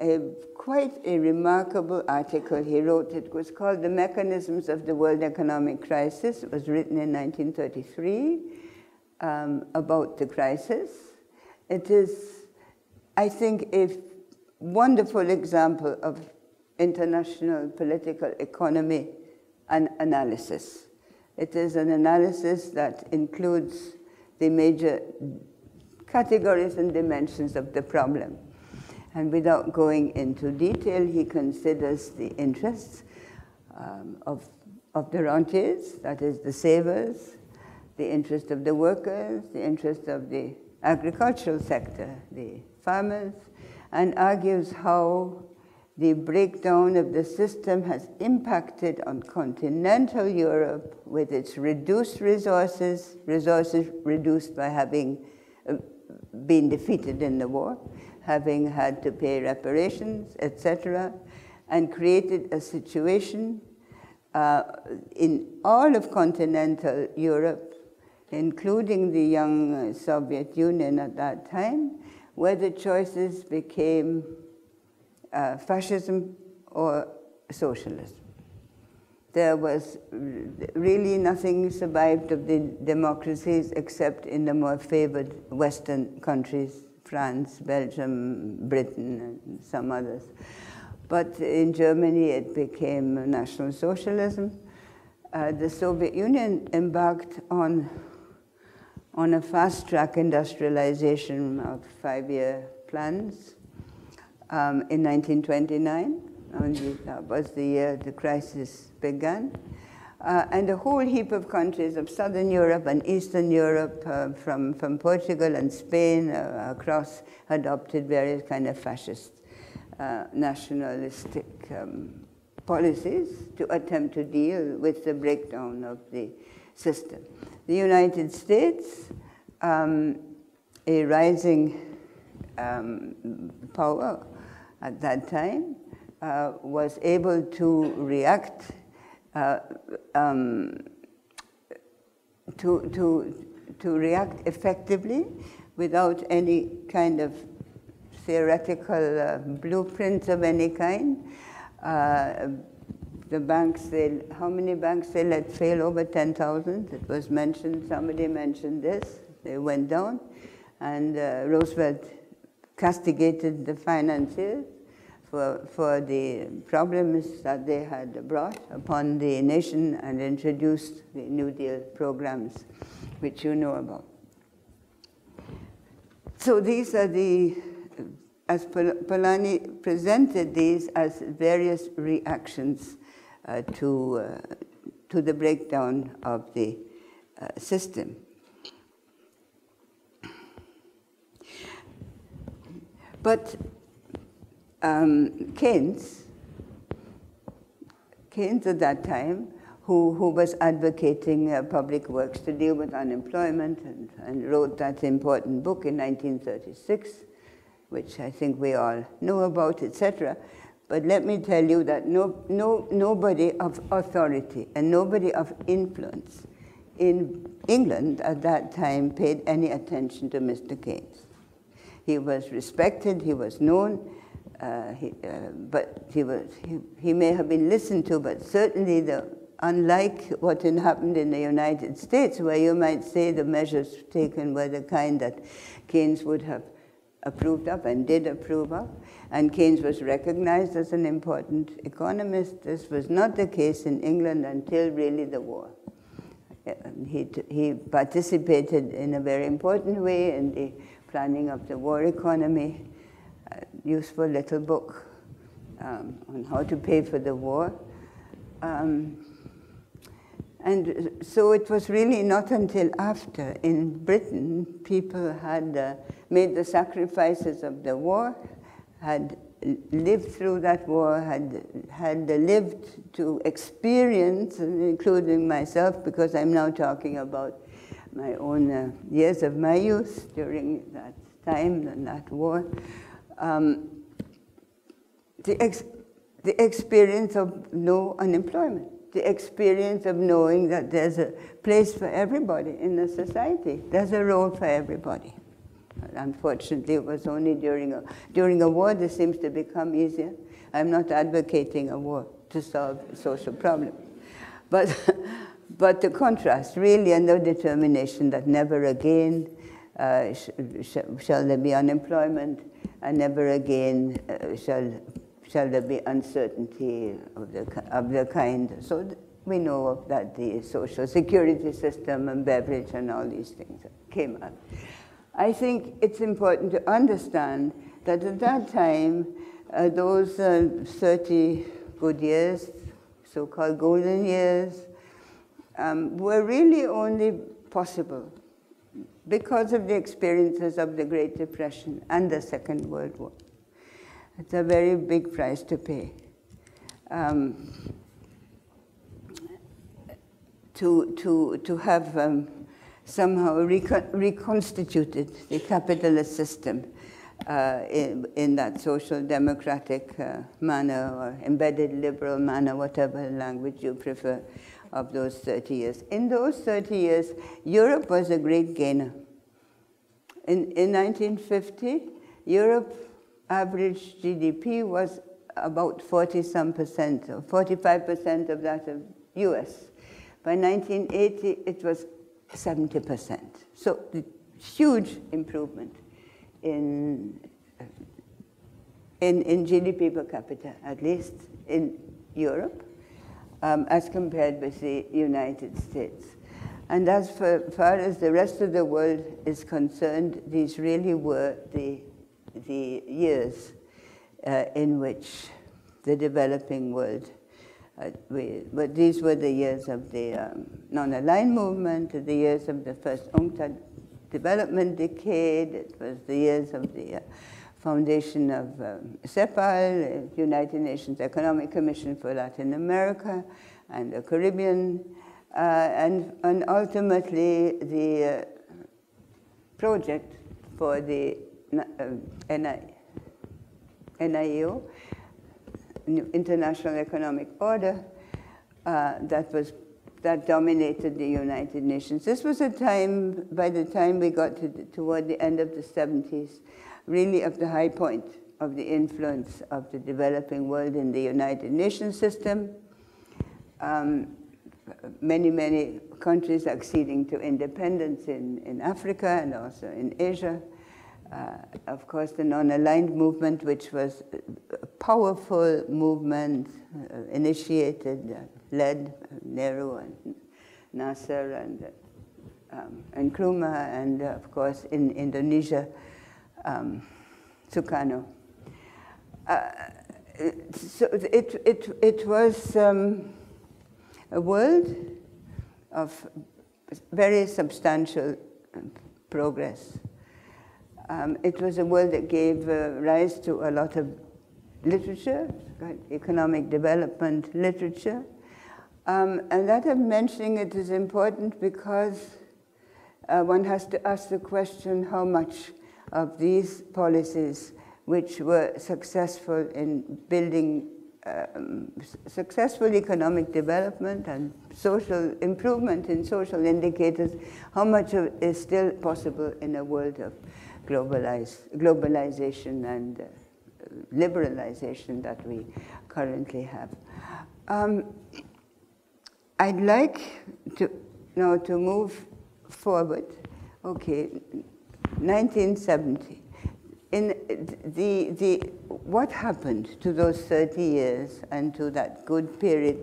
a, quite a remarkable article he wrote. It was called The Mechanisms of the World Economic Crisis. It was written in nineteen thirty-three um, about the crisis. It is, I think, a wonderful example of international political economy and analysis. It is an analysis that includes the major categories and dimensions of the problem. And without going into detail, he considers the interests um, of, of the rentiers, that is the savers, the interest of the workers, the interest of the agricultural sector, the farmers, and argues how the breakdown of the system has impacted on continental Europe with its reduced resources, resources reduced by having been defeated in the war, having had to pay reparations, et cetera, and created a situation uh, in all of continental Europe, including the young Soviet Union at that time, where the choices became uh, fascism or socialism. There was really nothing survived of the democracies except in the more favored Western countries, France, Belgium, Britain, and some others. But in Germany, it became National Socialism. Uh, the Soviet Union embarked on, on a fast-track industrialization of five-year plans um, in nineteen twenty-nine. Only that was the year the crisis began. Uh, and a whole heap of countries of Southern Europe and Eastern Europe, uh, from, from Portugal and Spain uh, across, adopted various kind of fascist, uh, nationalistic um, policies to attempt to deal with the breakdown of the system. The United States, um, a rising um, power at that time, Uh, was able to react uh, um, to, to, to react effectively without any kind of theoretical uh, blueprints of any kind. Uh, the banks, they, how many banks they let fail? Over ten thousand. It was mentioned, somebody mentioned this. They went down, and uh, Roosevelt castigated the financiers For, for the problems that they had brought upon the nation, and introduced the New Deal programs, which you know about. So these are the, as Polanyi presented these as various reactions uh, to, uh, to the breakdown of the uh, system. But Um, Keynes, Keynes at that time, who, who was advocating uh, public works to deal with unemployment, and, and wrote that important book in nineteen thirty-six, which I think we all know about, et cetera. But let me tell you that no, no, nobody of authority and nobody of influence in England at that time paid any attention to Mister Keynes. He was respected, he was known, Uh, he, uh, but he, was, he, he may have been listened to, but certainly, the, unlike what had happened in the United States, where you might say the measures taken were the kind that Keynes would have approved of and did approve of, and Keynes was recognized as an important economist. This was not the case in England until really the war. He, he participated in a very important way in the planning of the war economy. Useful little book um, on how to pay for the war. Um, and so it was really not until after, in Britain, people had uh, made the sacrifices of the war, had lived through that war, had, had lived to experience, including myself, because I'm now talking about my own uh, years of my youth during that time and that war. Um, the, ex the experience of no unemployment, the experience of knowing that there's a place for everybody in the society, there's a role for everybody. Unfortunately, it was only during a, during a war. This seems to become easier. I'm not advocating a war to solve social problems. But, but the contrast, really, and the determination that never again uh, sh sh shall there be unemployment, and never again uh, shall, shall there be uncertainty of the, of the kind. So th we know of that the social security system and beverage and all these things came up. I think it's important to understand that at that time, uh, those uh, thirty good years, so-called golden years, um, were really only possible because of the experiences of the Great Depression and the Second World War. It's a very big price to pay. Um, to, to, to have um, somehow recon reconstituted the capitalist system uh, in, in that social democratic uh, manner, or embedded liberal manner, whatever language you prefer, of those thirty years. In those thirty years, Europe was a great gainer. In, in nineteen fifty, Europe average G D P was about forty some percent, or forty-five percent of that of U S. By nineteen eighty, it was seventy percent. So the huge improvement in, in, in G D P per capita, at least in Europe, um, as compared with the United States. And as for, far as the rest of the world is concerned, these really were the, the years uh, in which the developing world Uh, we, but these were the years of the um, non-aligned movement, the years of the first UNCTAD development decade, it was the years of the uh, foundation of um, CEPAL, the United Nations Economic Commission for Latin America and the Caribbean, uh, and, and ultimately the uh, project for the uh, N I E O, International Economic Order, uh, that was that dominated the United Nations. This was a time, by the time we got to the, toward the end of the seventies, really of the high point of the influence of the developing world in the United Nations system. Um, many, many countries acceding to independence in, in Africa and also in Asia. Uh, of course, the non-aligned movement, which was a powerful movement uh, initiated, uh, led uh, Nehru and Nasser and uh, um, Nkrumah, and uh, of course in Indonesia, um, Sukarno. Uh, so it it it was um, a world of very substantial progress. Um, it was a world that gave uh, rise to a lot of literature, economic development literature. Um, and that I'm mentioning it is important because uh, one has to ask the question how much of these policies which were successful in building um, successful economic development and social improvement in social indicators, how much of is still possible in a world of Globalize, globalization and uh, liberalization that we currently have. Um, I'd like to now to move forward. Okay, nineteen seventy. In the the what happened to those thirty years and to that good period?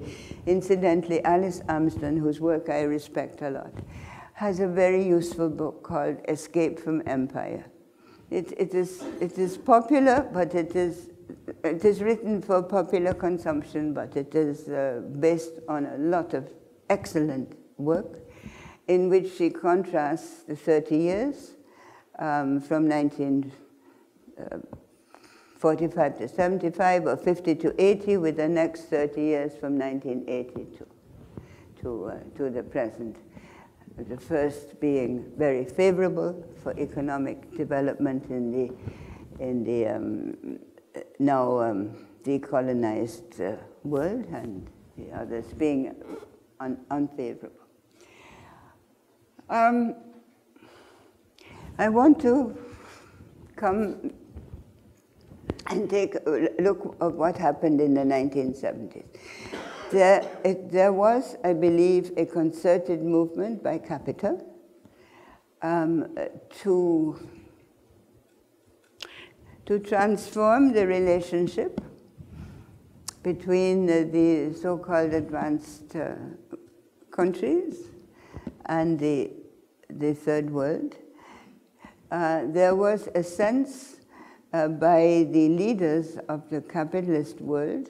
Incidentally, Alice Amsden, whose work I respect a lot, has a very useful book called Escape from Empire. It, it, is, it is popular, but it is, it is written for popular consumption, but it is uh, based on a lot of excellent work in which she contrasts the thirty years um, from nineteen forty-five to seventy-five or fifty to eighty with the next thirty years from nineteen eighty to, to, uh, to the present. The first being very favorable for economic development in the, in the um, now um, decolonized uh, world, and the others being un unfavorable. Um, I want to come and take a look at what happened in the nineteen seventies. There, it, there was, I believe, a concerted movement by Capital um, to, to transform the relationship between the, the so-called advanced uh, countries and the, the third world. Uh, there was a sense uh, by the leaders of the capitalist world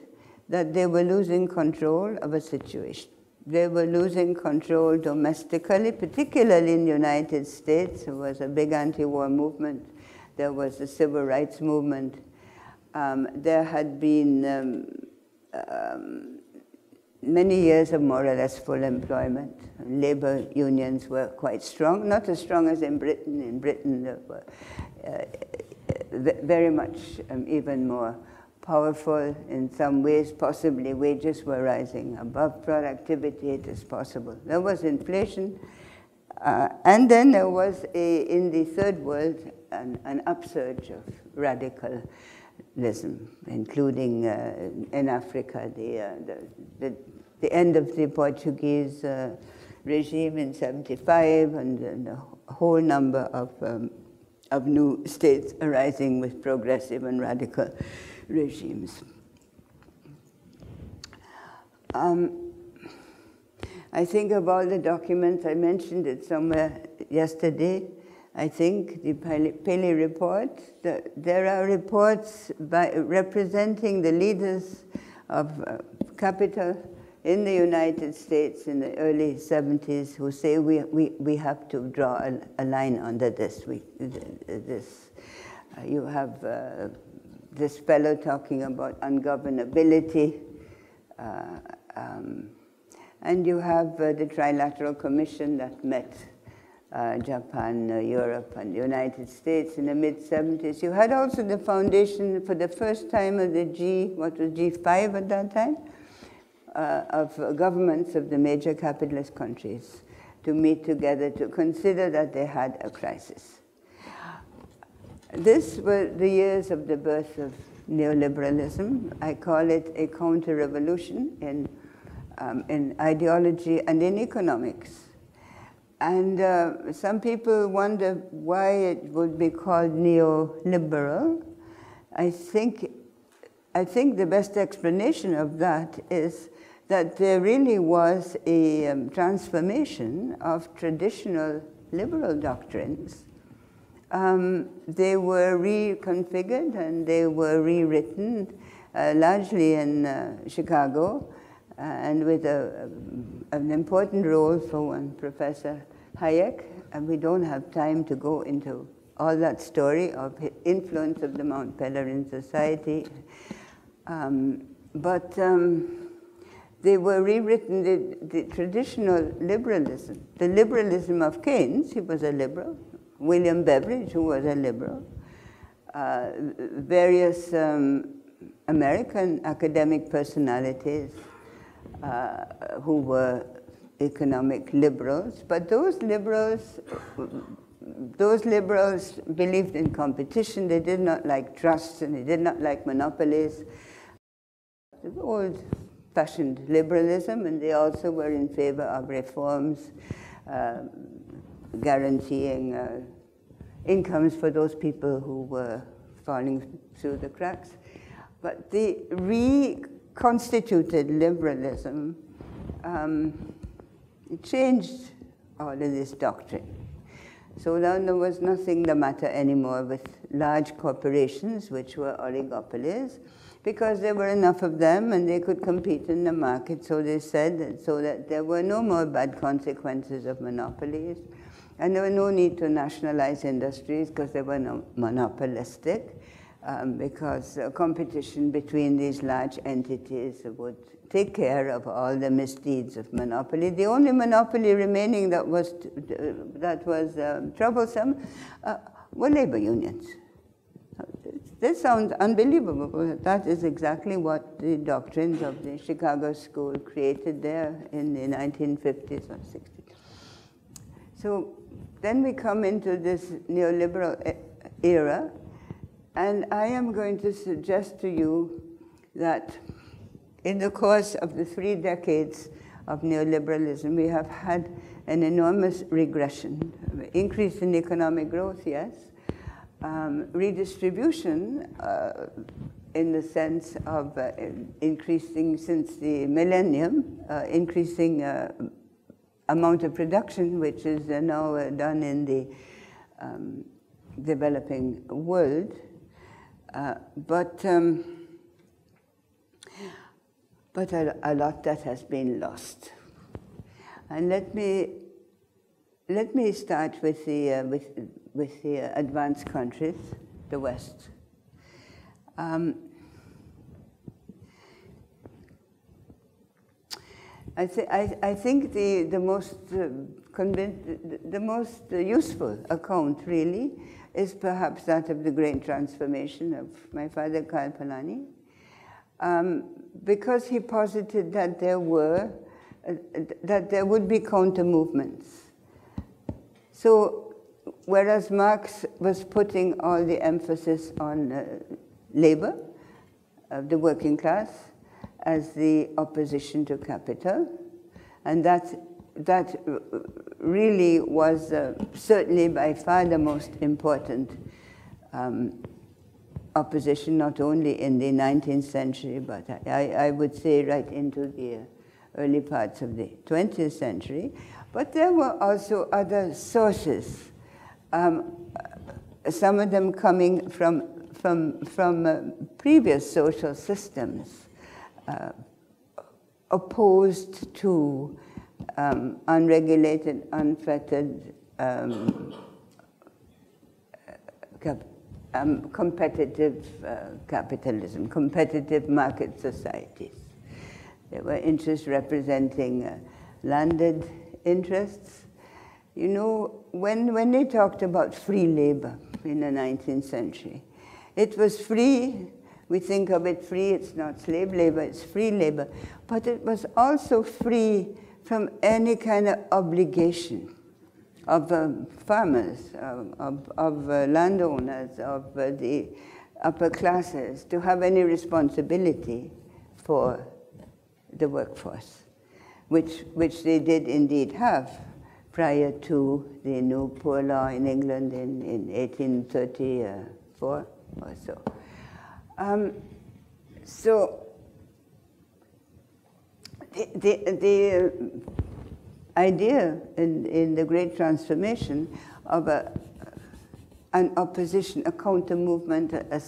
that they were losing control of a situation. They were losing control domestically, particularly in the United States. There was a big anti-war movement. There was the civil rights movement. Um, there had been um, um, many years of more or less full employment. Labour unions were quite strong, not as strong as in Britain. In Britain, they were uh, very much um, even more powerful in some ways. Possibly wages were rising above productivity, it is possible. There was inflation. Uh, and then there was, a, in the third world, an, an upsurge of radicalism, including uh, in Africa, the, uh, the, the, the end of the Portuguese uh, regime in seventy-five, and, and a whole number of, um, of new states arising with progressive and radical regimes. Um, I think of all the documents, I mentioned it somewhere yesterday, I think, the Paley report. The, there are reports by representing the leaders of uh, capital in the United States in the early seventies who say we, we, we have to draw a, a line under this. We, this. Uh, you have uh, this fellow talking about ungovernability. Uh, um, And you have uh, the Trilateral Commission that met uh, Japan, uh, Europe, and the United States in the mid seventies. You had also the foundation for the first time of the G, what was G five at that time, uh, of uh, governments of the major capitalist countries to meet together to consider that they had a crisis. These were the years of the birth of neoliberalism. I call it a counter-revolution in Um, in ideology and in economics. And uh, some people wonder why it would be called neoliberal. I think, I think the best explanation of that is that there really was a um, transformation of traditional liberal doctrines. Um, they were reconfigured and they were rewritten, uh, largely in uh, Chicago, Uh, and with a, a, an important role for one Professor Hayek, and we don't have time to go into all that story of his influence of the Mount Pelerin Society. Um, but um, they were rewritten, the, the traditional liberalism, the liberalism of Keynes, he was a liberal, William Beveridge, who was a liberal, uh, various um, American academic personalities, Uh, who were economic liberals, but those liberals, those liberals believed in competition. They did not like trusts and they did not like monopolies. Old-fashioned liberalism, and they also were in favor of reforms, uh, guaranteeing uh, incomes for those people who were falling through the cracks. But the re constituted liberalism um, changed all of this doctrine. So then there was nothing the matter anymore with large corporations, which were oligopolies, because there were enough of them and they could compete in the market. So they said that, so that there were no more bad consequences of monopolies, and there was no need to nationalize industries because they were no monopolistic. Um, because uh, competition between these large entities would take care of all the misdeeds of monopoly. The only monopoly remaining that was, t t that was um, troublesome uh, were labor unions. This sounds unbelievable, but that is exactly what the doctrines of the Chicago School created there in the nineteen fifties or sixties. So then we come into this neoliberal e era. And I am going to suggest to you that in the course of the three decades of neoliberalism, we have had an enormous regression, increase in economic growth, yes, um, redistribution uh, in the sense of uh, increasing since the millennium, uh, increasing uh, amount of production, which is uh, now uh, done in the um, developing world. Uh, but um, but a, a lot that has been lost, and let me let me start with the uh, with with the uh, advanced countries, the West. Um, I, th I, I think the, the most uh, the, the most uh, useful account really is perhaps that of the great transformation of my father, Karl Polanyi, um, because he posited that there were uh, that there would be counter movements. So, whereas Marx was putting all the emphasis on uh, labor, of uh, the working class, as the opposition to capital, and that, that really was uh, certainly by far the most important um, opposition, not only in the nineteenth century, but I, I would say right into the early parts of the twentieth century. But there were also other sources, um, some of them coming from, from, from uh, previous social systems, Uh, opposed to um, unregulated, unfettered um, um, competitive uh, capitalism, competitive market societies. There were interests representing uh, landed interests. You know, when, when they talked about free labor in the nineteenth century, it was free. We think of it free, it's not slave labor, it's free labor. But it was also free from any kind of obligation of uh, farmers, of, of, of uh, landowners, of uh, the upper classes, to have any responsibility for the workforce, which, which they did indeed have prior to the New Poor Law in England in, in eighteen thirty-four or so. Um, so, the, the, the idea in, in the Great Transformation of a, an opposition, a counter-movement, a, a,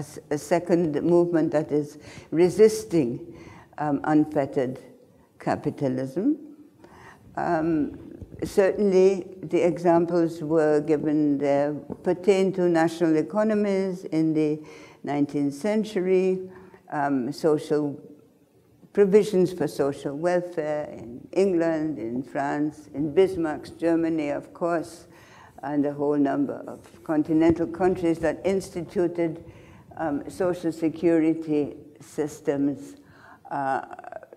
a, a second movement that is resisting um, unfettered capitalism. Um, Certainly, the examples were given there pertain to national economies in the nineteenth century, um, social provisions for social welfare in England, in France, in Bismarck's Germany, of course, and a whole number of continental countries that instituted um, social security systems uh,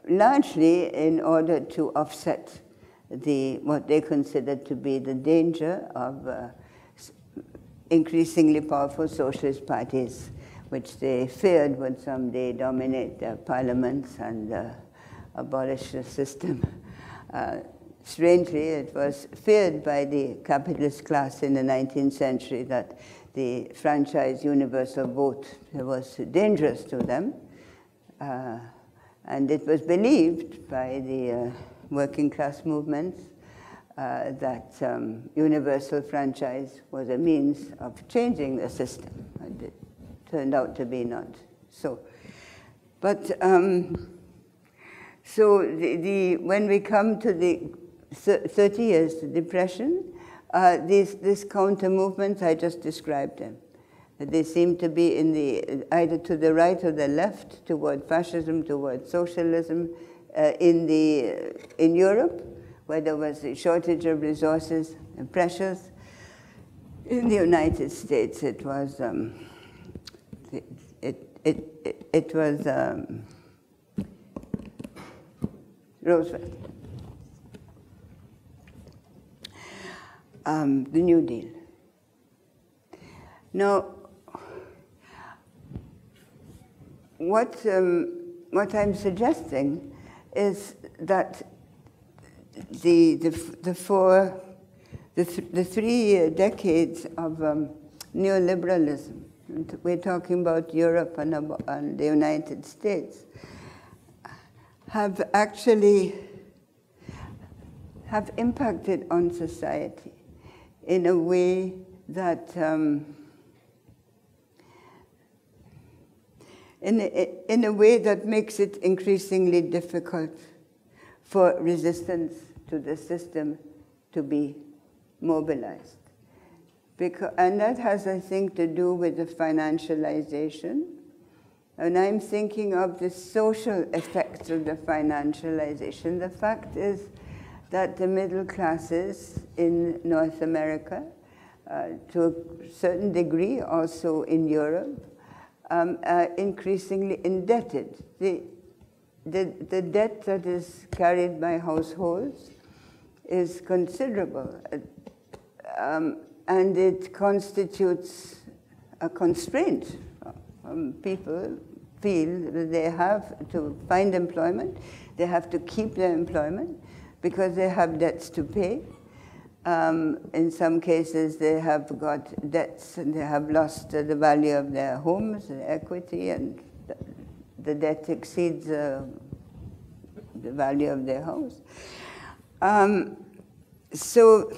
largely in order to offset the, what they considered to be the danger of uh, increasingly powerful socialist parties, which they feared would someday dominate their parliaments and uh, abolish the system. Uh, strangely, it was feared by the capitalist class in the nineteenth century that the franchise universal vote was dangerous to them. Uh, and it was believed by the uh, working class movements, uh, that um, universal franchise was a means of changing the system. And it turned out to be not so. But um, so the, the, when we come to the thirty years of depression, uh, these, these counter movements, I just described them. They seem to be in the, either to the right or the left, toward fascism, toward socialism, Uh, in, the, uh, in Europe, where there was a shortage of resources and pressures. In the United States, it was, um, it, it, it, it was um, Roosevelt, um, the New Deal. Now, what, um, what I'm suggesting is that the, the, the four, the, th the three decades of um, neoliberalism, and we're talking about Europe and, and the United States, have actually, have impacted on society in a way that, um, In a, in a way that makes it increasingly difficult for resistance to the system to be mobilized. Because, and that has, I think, to do with the financialization And I'm thinking of the social effects of the financialization. The fact is that the middle classes in North America, uh, to a certain degree also in Europe, um, are increasingly indebted. The, the, the debt that is carried by households is considerable, um, and it constitutes a constraint. Um, people feel that they have to find employment, they have to keep their employment, because they have debts to pay. Um, in some cases, they have got debts and they have lost uh, the value of their homes, their equity, and the, the debt exceeds uh, the value of their house. Um, so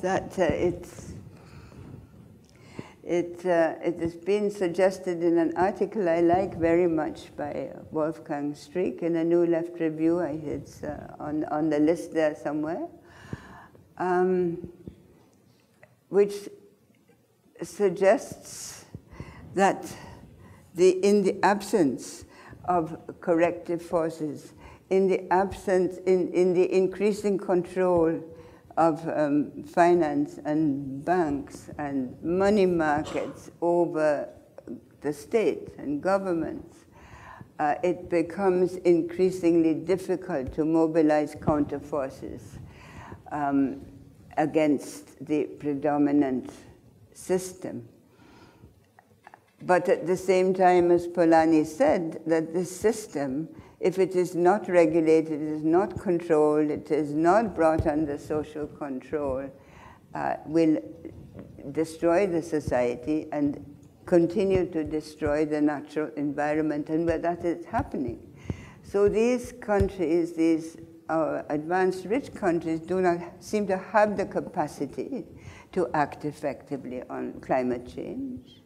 that uh, it's, it, uh, it has been suggested in an article I like very much by Wolfgang Streeck in a New Left Review. I, it's uh, on, on the list there somewhere, um, which suggests that the, in the absence of corrective forces, in the absence, in, in the increasing control of um, finance and banks and money markets over the state and governments, uh, it becomes increasingly difficult to mobilize counterforces um, against the predominant system. But at the same time, as Polanyi said, that this system, if it is not regulated, it is not controlled, it is not brought under social control, uh, will destroy the society and continue to destroy the natural environment, and where that is happening. So these countries, these uh, advanced rich countries, do not seem to have the capacity to act effectively on climate change.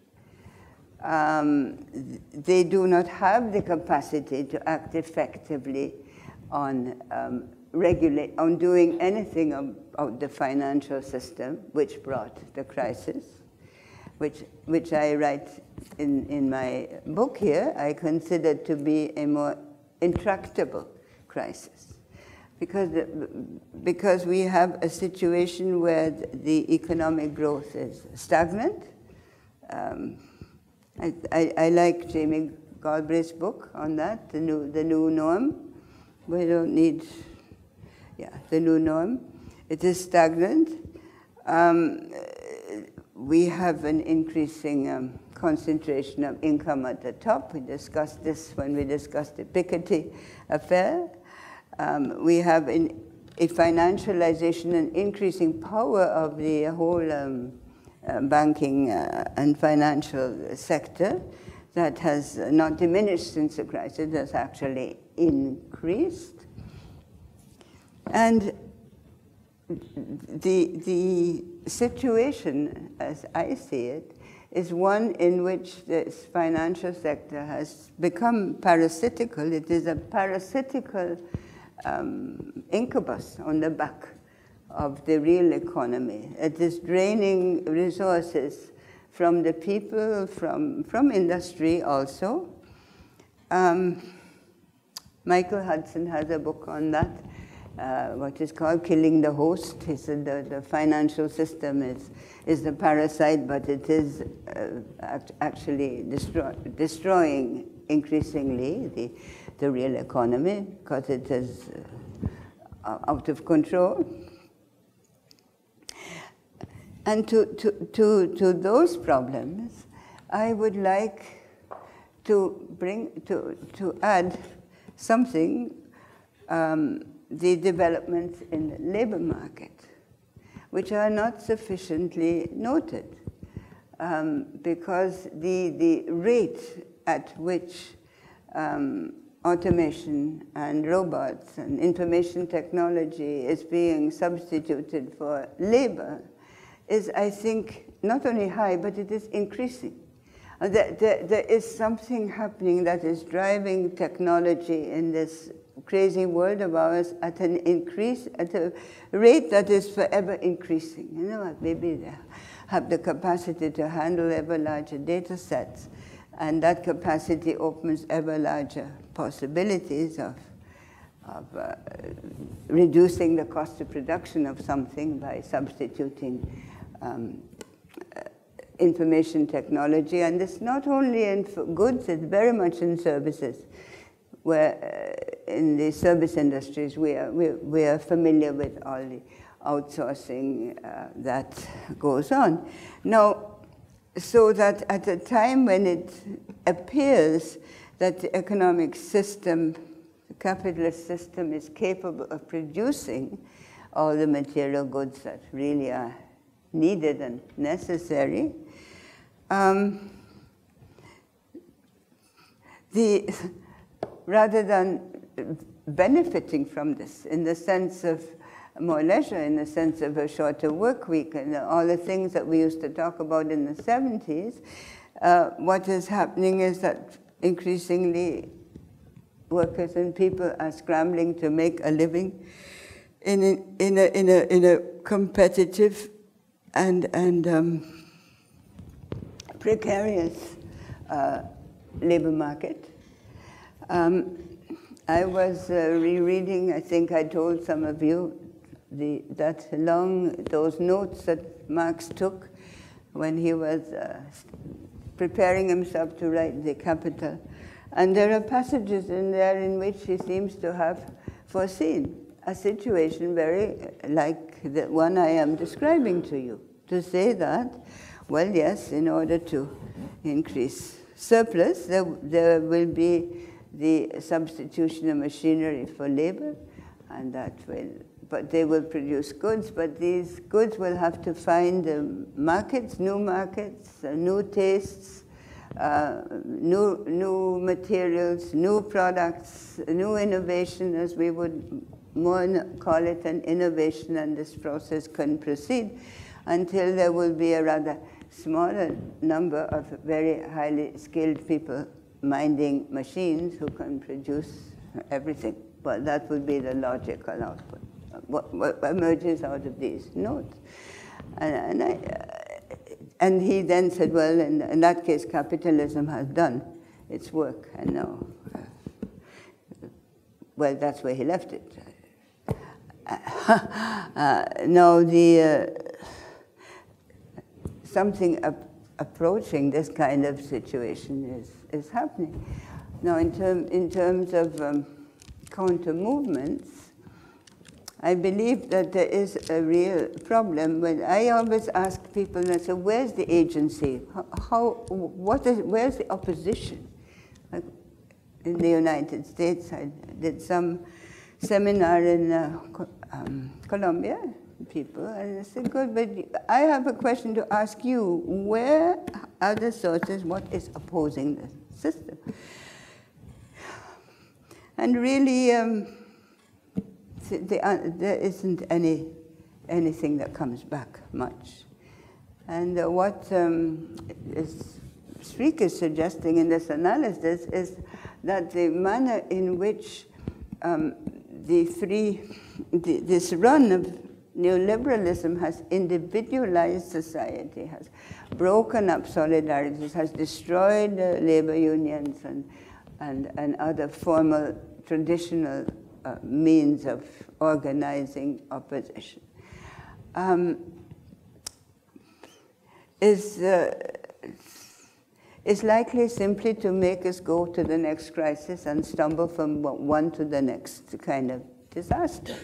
Um, they do not have the capacity to act effectively on um, regulate, on doing anything about the financial system, which brought the crisis, which which I write in in my book here. I consider to be a more intractable crisis, because the, because we have a situation where the economic growth is stagnant. Um, I, I, I like Jamie Galbraith's book on that, the new, the new norm. We don't need, yeah, the new norm. It is stagnant. Um, we have an increasing um, concentration of income at the top. We discussed this when we discussed the Piketty affair. Um, we have in, a financialization and increasing power of the whole um, Uh, banking uh, and financial sector that has not diminished since the crisis, it has actually increased. And the, the situation, as I see it, is one in which this financial sector has become parasitical. It is a parasitical um, incubus on the back of the real economy. It is draining resources from the people, from, from industry also. Um, Michael Hudson has a book on that, uh, what is called Killing the Host. He said the, the financial system is, is the parasite, but it is uh, act, actually destroy, destroying increasingly the, the real economy, because it is uh, out of control. And to, to, to, to those problems, I would like to bring, to, to add something, um, the developments in the labor market, which are not sufficiently noted, um, because the, the rate at which um, automation and robots and information technology is being substituted for labor is, I think, not only high, but it is increasing. There, there, there is something happening that is driving technology in this crazy world of ours at an increase, at a rate that is forever increasing. You know what, maybe there have the capacity to handle ever larger data sets, and that capacity opens ever larger possibilities of, of uh, reducing the cost of production of something by substituting um, uh, information technology. And it's not only in goods, it's very much in services, where uh, in the service industries we are, we, we are familiar with all the outsourcing uh, that goes on. Now, so that at a time when it appears that the economic system, the capitalist system, is capable of producing all the material goods that really are needed and necessary, um, the, rather than benefiting from this in the sense of more leisure, in the sense of a shorter work week, and all the things that we used to talk about in the seventies, uh, what is happening is that increasingly workers and people are scrambling to make a living in a, in a, in a, in a competitive and, and um, precarious uh, labor market. Um, I was uh, rereading, I think I told some of you, The, that long, those notes that Marx took when he was uh, preparing himself to write The Capital. And there are passages in there in which he seems to have foreseen a situation very like the one I am describing to you, to say that, well, yes, in order to increase surplus, there, there will be the substitution of machinery for labor, and that will but they will produce goods, but these goods will have to find um, markets, new markets, uh, new tastes, uh, new, new materials, new products, new innovation, as we would more call it an innovation, and this process can proceed until there will be a rather smaller number of very highly skilled people minding machines who can produce everything. Well, that would be the logical output. What, what emerges out of these notes. And, and, I, uh, and he then said, well, in, in that case, capitalism has done its work. And now, well, that's where he left it. uh, now, the, uh, something ap approaching this kind of situation is, is happening. Now, in, term, in terms of um, counter-movements, I believe that there is a real problem. When I always ask people, and I say, where's the agency? How, what is, where's the opposition? Like in the United States, I did some seminar in uh, um, Colombia, people, and I said, good, but I have a question to ask you. Where are the sources? What is opposing the system? And really, um, there isn't any, anything that comes back much. And uh, what um, is Streeck is suggesting in this analysis is that the manner in which um, the three, the, this run of neoliberalism has individualized society, has broken up solidarities, has destroyed uh, labor unions and, and, and other formal, traditional Uh, means of organizing opposition um, is, uh, is likely simply to make us go to the next crisis and stumble from one to the next kind of disaster.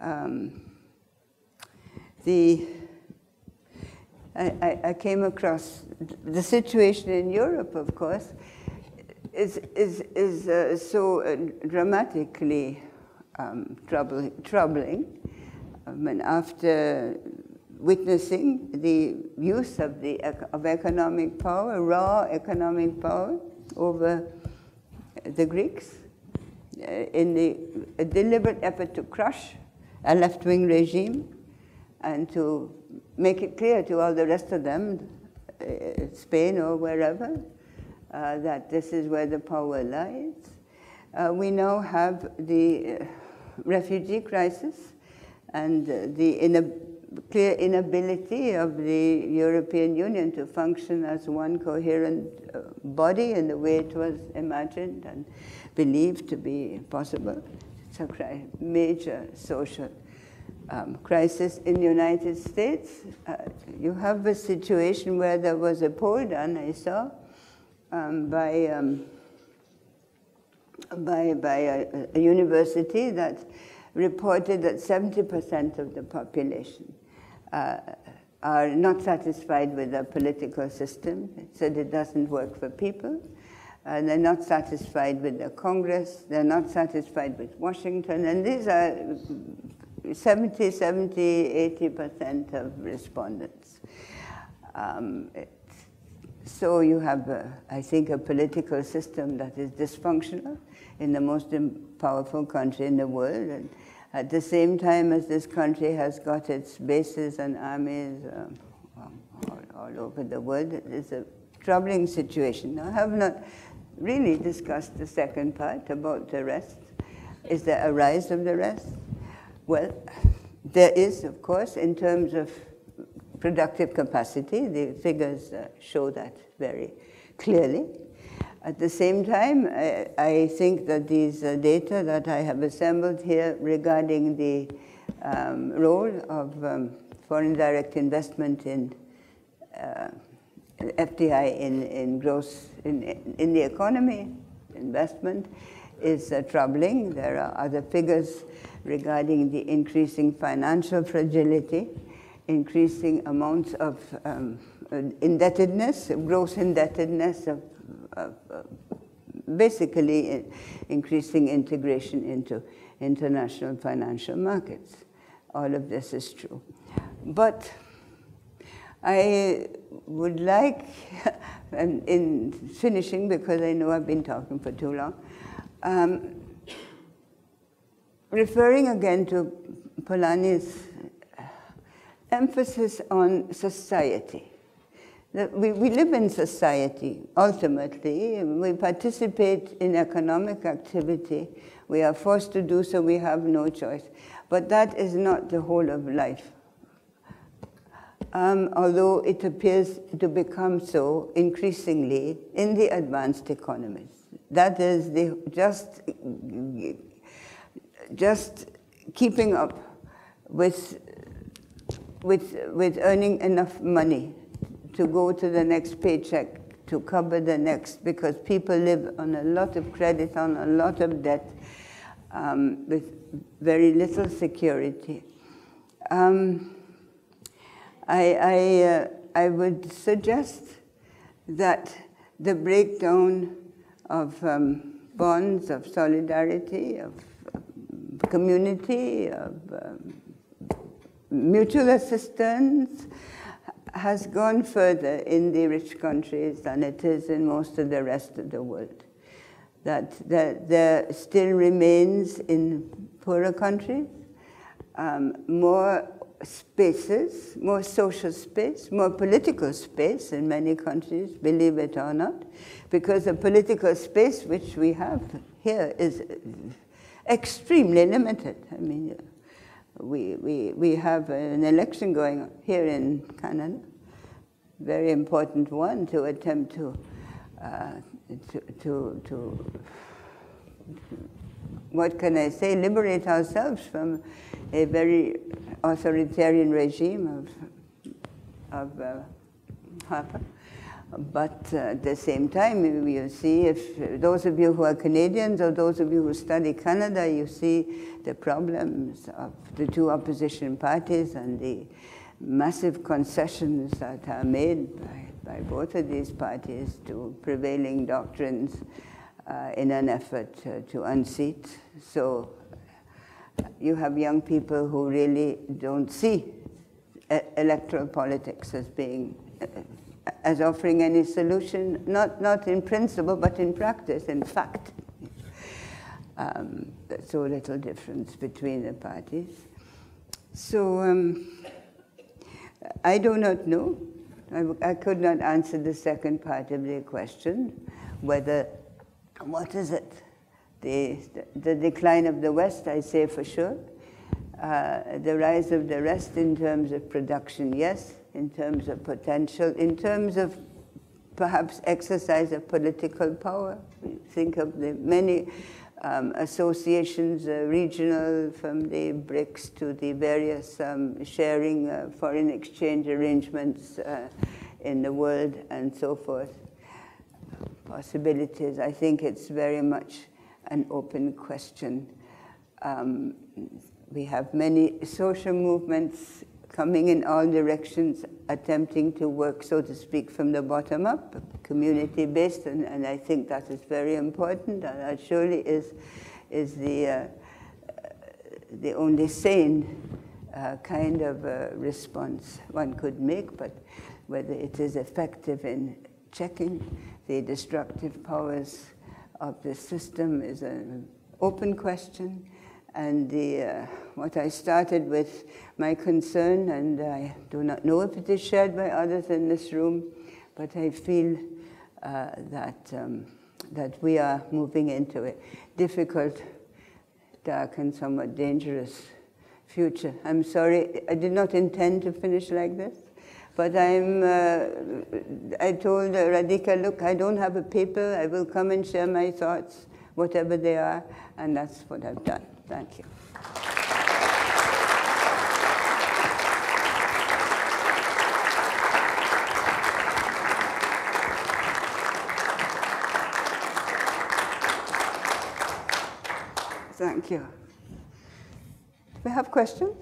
Um, the, I, I, I came across the situation in Europe, of course, is, is, is uh, so uh, dramatically um, trouble, troubling. I mean, after witnessing the use of, the, of economic power, raw economic power over the Greeks uh, in the, a deliberate effort to crush a left-wing regime and to make it clear to all the rest of them, uh, Spain or wherever, Uh, that this is where the power lies. Uh, we now have the uh, refugee crisis and uh, the in clear inability of the European Union to function as one coherent body in the way it was imagined and believed to be possible. It's a major social um, crisis. In the United States, uh, you have a situation where there was a poll done, I saw, um, by, um, by, by a, a university that reported that seventy percent of the population uh, are not satisfied with their political system. It said it doesn't work for people. Uh, they're not satisfied with the Congress. They're not satisfied with Washington. And these are seventy, seventy, eighty percent of respondents. Um, so you have, a, I think, a political system that is dysfunctional in the most powerful country in the world. And at the same time as this country has got its bases and armies um, all, all over the world, it is a troubling situation. Now, I have not really discussed the second part about the rest. Is there a rise of the rest? Well, there is, of course, in terms of productive capacity. The figures uh, show that very clearly. At the same time, I, I think that these uh, data that I have assembled here regarding the um, role of um, foreign direct investment in uh, F D I in, in gross, in, in the economy, investment, is uh, troubling. There are other figures regarding the increasing financial fragility, increasing amounts of um, indebtedness, gross indebtedness of, of, of basically increasing integration into international financial markets. All of this is true. But I would like, and in finishing, because I know I've been talking for too long, um, referring again to Polanyi's emphasis on society. That we, we live in society, ultimately. We participate in economic activity. We are forced to do so. We have no choice. But that is not the whole of life. Um, although it appears to become so increasingly in the advanced economies. That is the just, just keeping up with, with, with earning enough money to go to the next paycheck, to cover the next, because people live on a lot of credit, on a lot of debt, um, with very little security. Um, I, I, uh, I would suggest that the breakdown of um, bonds, of solidarity, of community, of um, mutual assistance has gone further in the rich countries than it is in most of the rest of the world. That, that there still remains in poorer countries um, more spaces, more social space, more political space in many countries, believe it or not, because the political space which we have here is extremely limited. I mean, we, we, we have an election going on here in Canada, very important one to attempt to, uh, to, to, to what can I say, liberate ourselves from a very authoritarian regime of, of uh, Harper. But uh, at the same time, you see, if those of you who are Canadians or those of you who study Canada, you see the problems of the two opposition parties and the massive concessions that are made by, by both of these parties to prevailing doctrines uh, in an effort uh, to unseat. So you have young people who really don't see electoral politics as being, as offering any solution, not, not in principle, but in practice, in fact. Um, so little difference between the parties. So um, I do not know. I, I could not answer the second part of the question, whether, what is it? The, the decline of the West, I say for sure. Uh, the rise of the rest in terms of production, yes, in terms of potential, in terms of perhaps exercise of political power. Think of the many um, associations, uh, regional, from the BRICS to the various um, sharing uh, foreign exchange arrangements uh, in the world and so forth. Possibilities, I think it's very much an open question. Um, We have many social movements coming in all directions, attempting to work, so to speak, from the bottom up, community-based, and, and I think that is very important, and that surely is, is the, uh, the only sane uh, kind of uh, response one could make, but whether it is effective in checking the destructive powers of the system is an open question. And the, uh, what I started with, my concern, and I do not know if it is shared by others in this room, but I feel uh, that, um, that we are moving into a difficult, dark, and somewhat dangerous future. I'm sorry, I did not intend to finish like this, but I'm, uh, I told Radhika, look, I don't have a paper, I will come and share my thoughts, whatever they are, and that's what I've done. Thank you. Thank you. We have questions?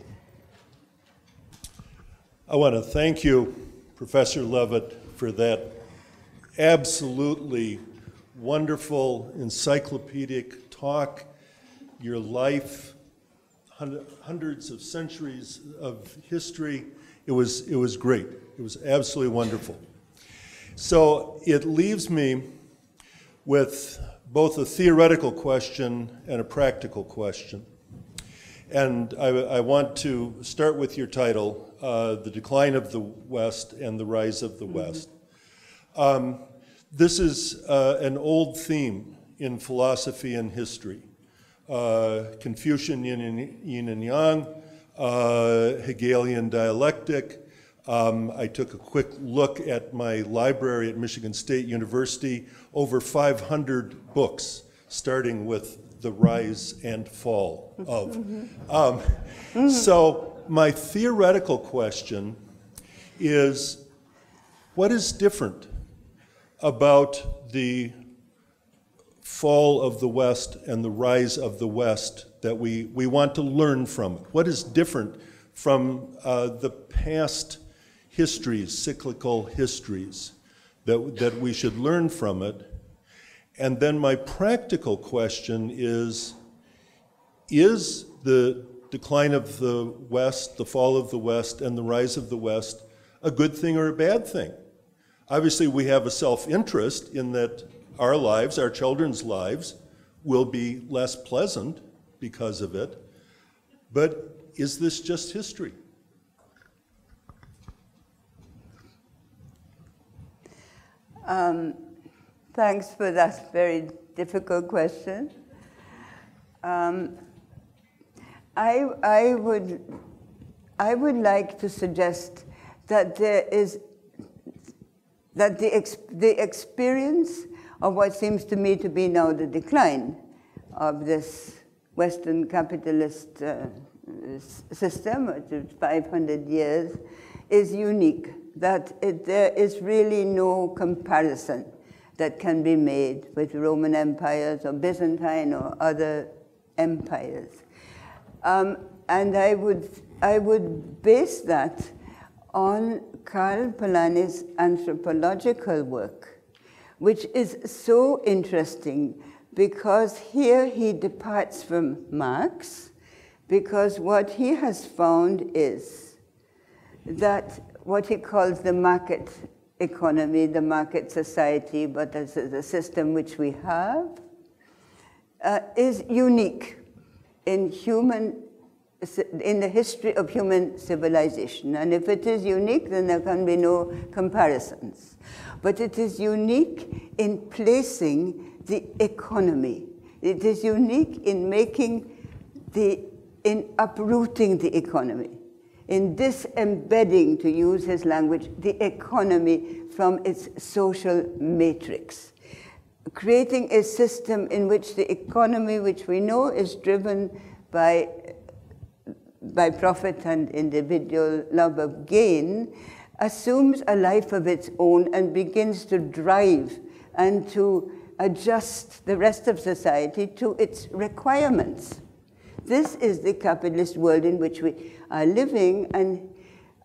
I want to thank you, Professor Levitt, for that absolutely wonderful, encyclopedic talk. Your life, hundreds of centuries of history, it was, it was great. It was absolutely wonderful. So it leaves me with both a theoretical question and a practical question. And I, I want to start with your title, uh, The Decline of the West and the Rise of the mm-hmm. West. Um, this is uh, an old theme in philosophy and history. Uh, Confucian yin and, yin and yang, uh, Hegelian dialectic. Um, I took a quick look at my library at Michigan State University, over five hundred books, starting with The Rise and Fall of. Um, so my theoretical question is, what is different about the fall of the West and the rise of the West that we, we want to learn from? What is different from uh, the past histories, cyclical histories, that, that we should learn from it? And then my practical question is, is the decline of the West, the fall of the West, and the rise of the West a good thing or a bad thing? Obviously, we have a self-interest in that our lives, our children's lives, will be less pleasant because of it. But is this just history? Um, thanks for that very difficult question. Um, I, I, would, I would like to suggest that there is, that the, ex, the experience of what seems to me to be now the decline of this Western capitalist uh, system, which is five hundred years, is unique, that it, there is really no comparison that can be made with Roman empires or Byzantine or other empires. Um, and I would, I would base that on Karl Polanyi's anthropological work, which is so interesting because here he departs from Marx, because what he has found is that what he calls the market economy, the market society, but this is the system which we have, uh, is unique in human, in the history of human civilization. And if it is unique, then there can be no comparisons. But it is unique in placing the economy. It is unique in making the in uprooting the economy, in disembedding, to use his language, the economy from its social matrix, creating a system in which the economy, which we know is driven by, by profit and individual love of gain, assumes a life of its own and begins to drive and to adjust the rest of society to its requirements. This is the capitalist world in which we are living, and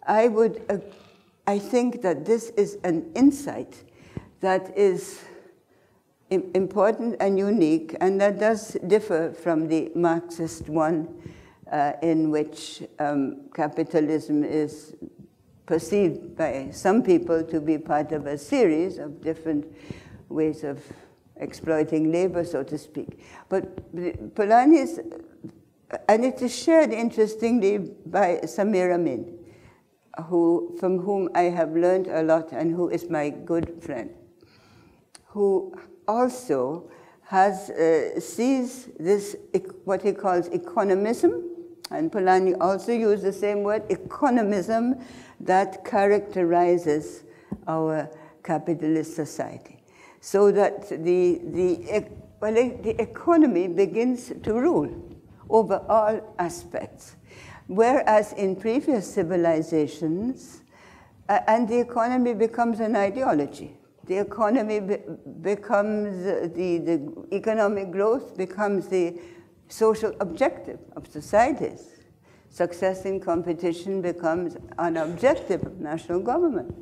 I would, uh, I think that this is an insight that is important and unique, and that does differ from the Marxist one uh, in which um, capitalism is perceived by some people to be part of a series of different ways of exploiting labor, so to speak. But Polanyi's, and it is shared, interestingly, by Samir Amin, who, from whom I have learned a lot and who is my good friend, who also has, uh, sees this, what he calls economism, and Polanyi also used the same word, economism, that characterizes our capitalist society. So that the, the, well, the economy begins to rule over all aspects. Whereas in previous civilizations, uh, and the economy becomes an ideology. The economy be becomes, uh, the, the economic growth becomes the social objective of societies. Success in competition becomes an objective of national government.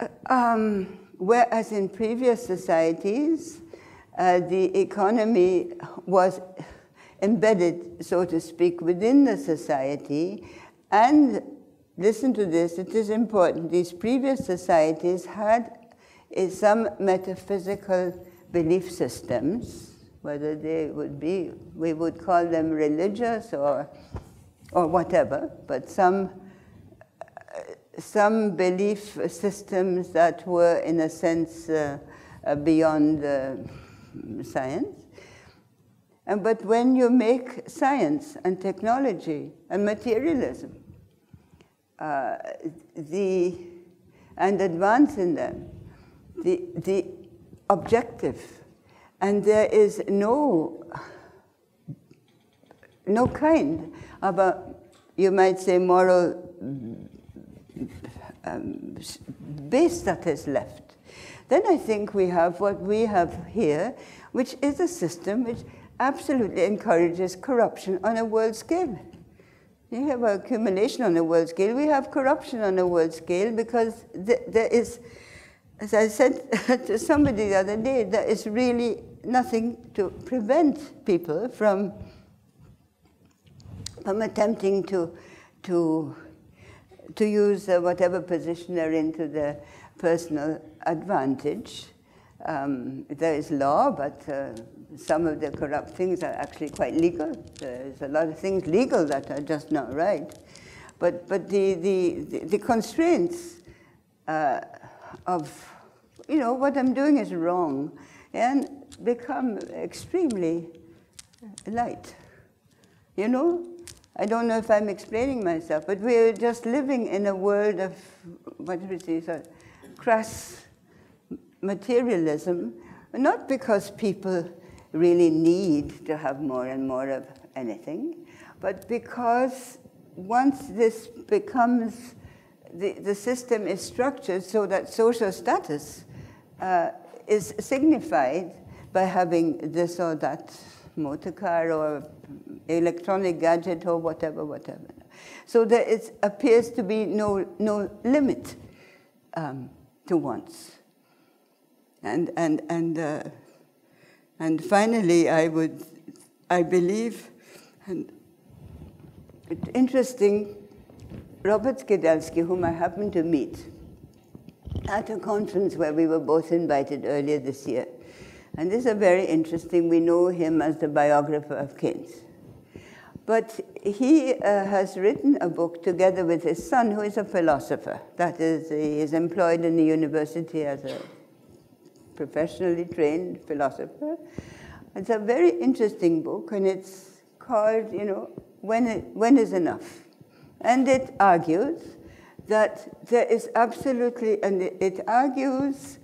Uh, um, whereas in previous societies, uh, the economy was embedded, so to speak, within the society. And listen to this, it is important. These previous societies had uh, some metaphysical belief systems, whether they would be, we would call them religious or, or whatever, but some, uh, some belief systems that were, in a sense, uh, uh, beyond uh, science. And, but when you make science and technology and materialism, uh, the, and advance in them, the, the objective, and there is no, no kind of a, you might say, moral um, base that is left, then I think we have what we have here, which is a system which absolutely encourages corruption on a world scale. We have accumulation on a world scale. We have corruption on a world scale because there is, as I said to somebody the other day, there is really nothing to prevent people from, from attempting to, to, to use whatever position they're in to their personal advantage. Um, there is law, but uh, some of the corrupt things are actually quite legal. There's a lot of things legal that are just not right. But, but the, the, the constraints uh, of, you know, what I'm doing is wrong, and become extremely light. You know? I don't know if I'm explaining myself, but we're just living in a world of, what do we say, sorry, crass materialism, not because people really need to have more and more of anything, but because once this becomes, the, the system is structured so that social status uh, is signified by having this or that motor car or electronic gadget or whatever, whatever. So there is, appears to be no, no limit um, to wants. And, and, and, uh, and finally, I would, I believe, and it's interesting, Robert Skidelsky, whom I happened to meet at a conference where we were both invited earlier this year. And this is a very interesting, we know him as the biographer of Keynes. But he uh, has written a book together with his son, who is a philosopher. That is, he is employed in the university as a professionally trained philosopher. It's a very interesting book, and it's called, you know, when, it, when is enough? And it argues that there is absolutely, and it argues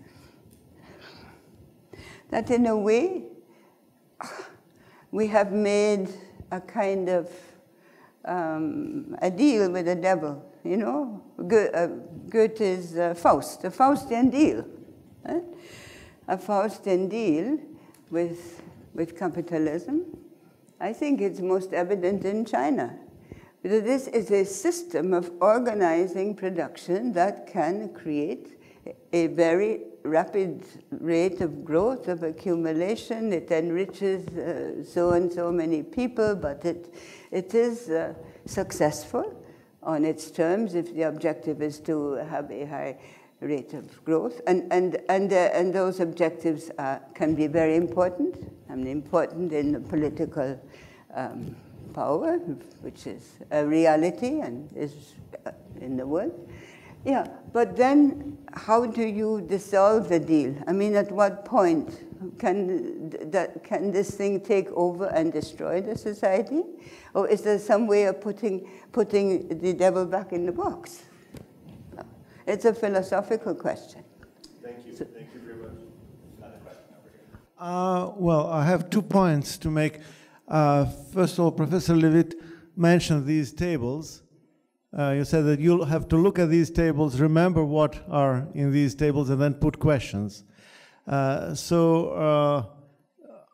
that in a way we have made a kind of um, a deal with the devil, you know, Goethe's uh, Faust, a Faustian deal, right? A Faustian deal with, with capitalism. I think it's most evident in China. Because this is a system of organizing production that can create a very rapid rate of growth, of accumulation. It enriches uh, so and so many people, but it, it is uh, successful on its terms if the objective is to have a high rate of growth. And, and, and, uh, and those objectives are, can be very important, I mean, important in the political um, power, which is a reality and is in the world. Yeah, but then how do you dissolve the deal? I mean, at what point can, that, can this thing take over and destroy the society? Or is there some way of putting, putting the devil back in the box? It's a philosophical question. Thank you. So, thank you very much. Another question over here. Uh, well, I have two points to make. Uh, first of all, Professor Levitt mentioned these tables. Uh, you said that you'll have to look at these tables, remember what are in these tables, and then put questions. Uh, so, uh,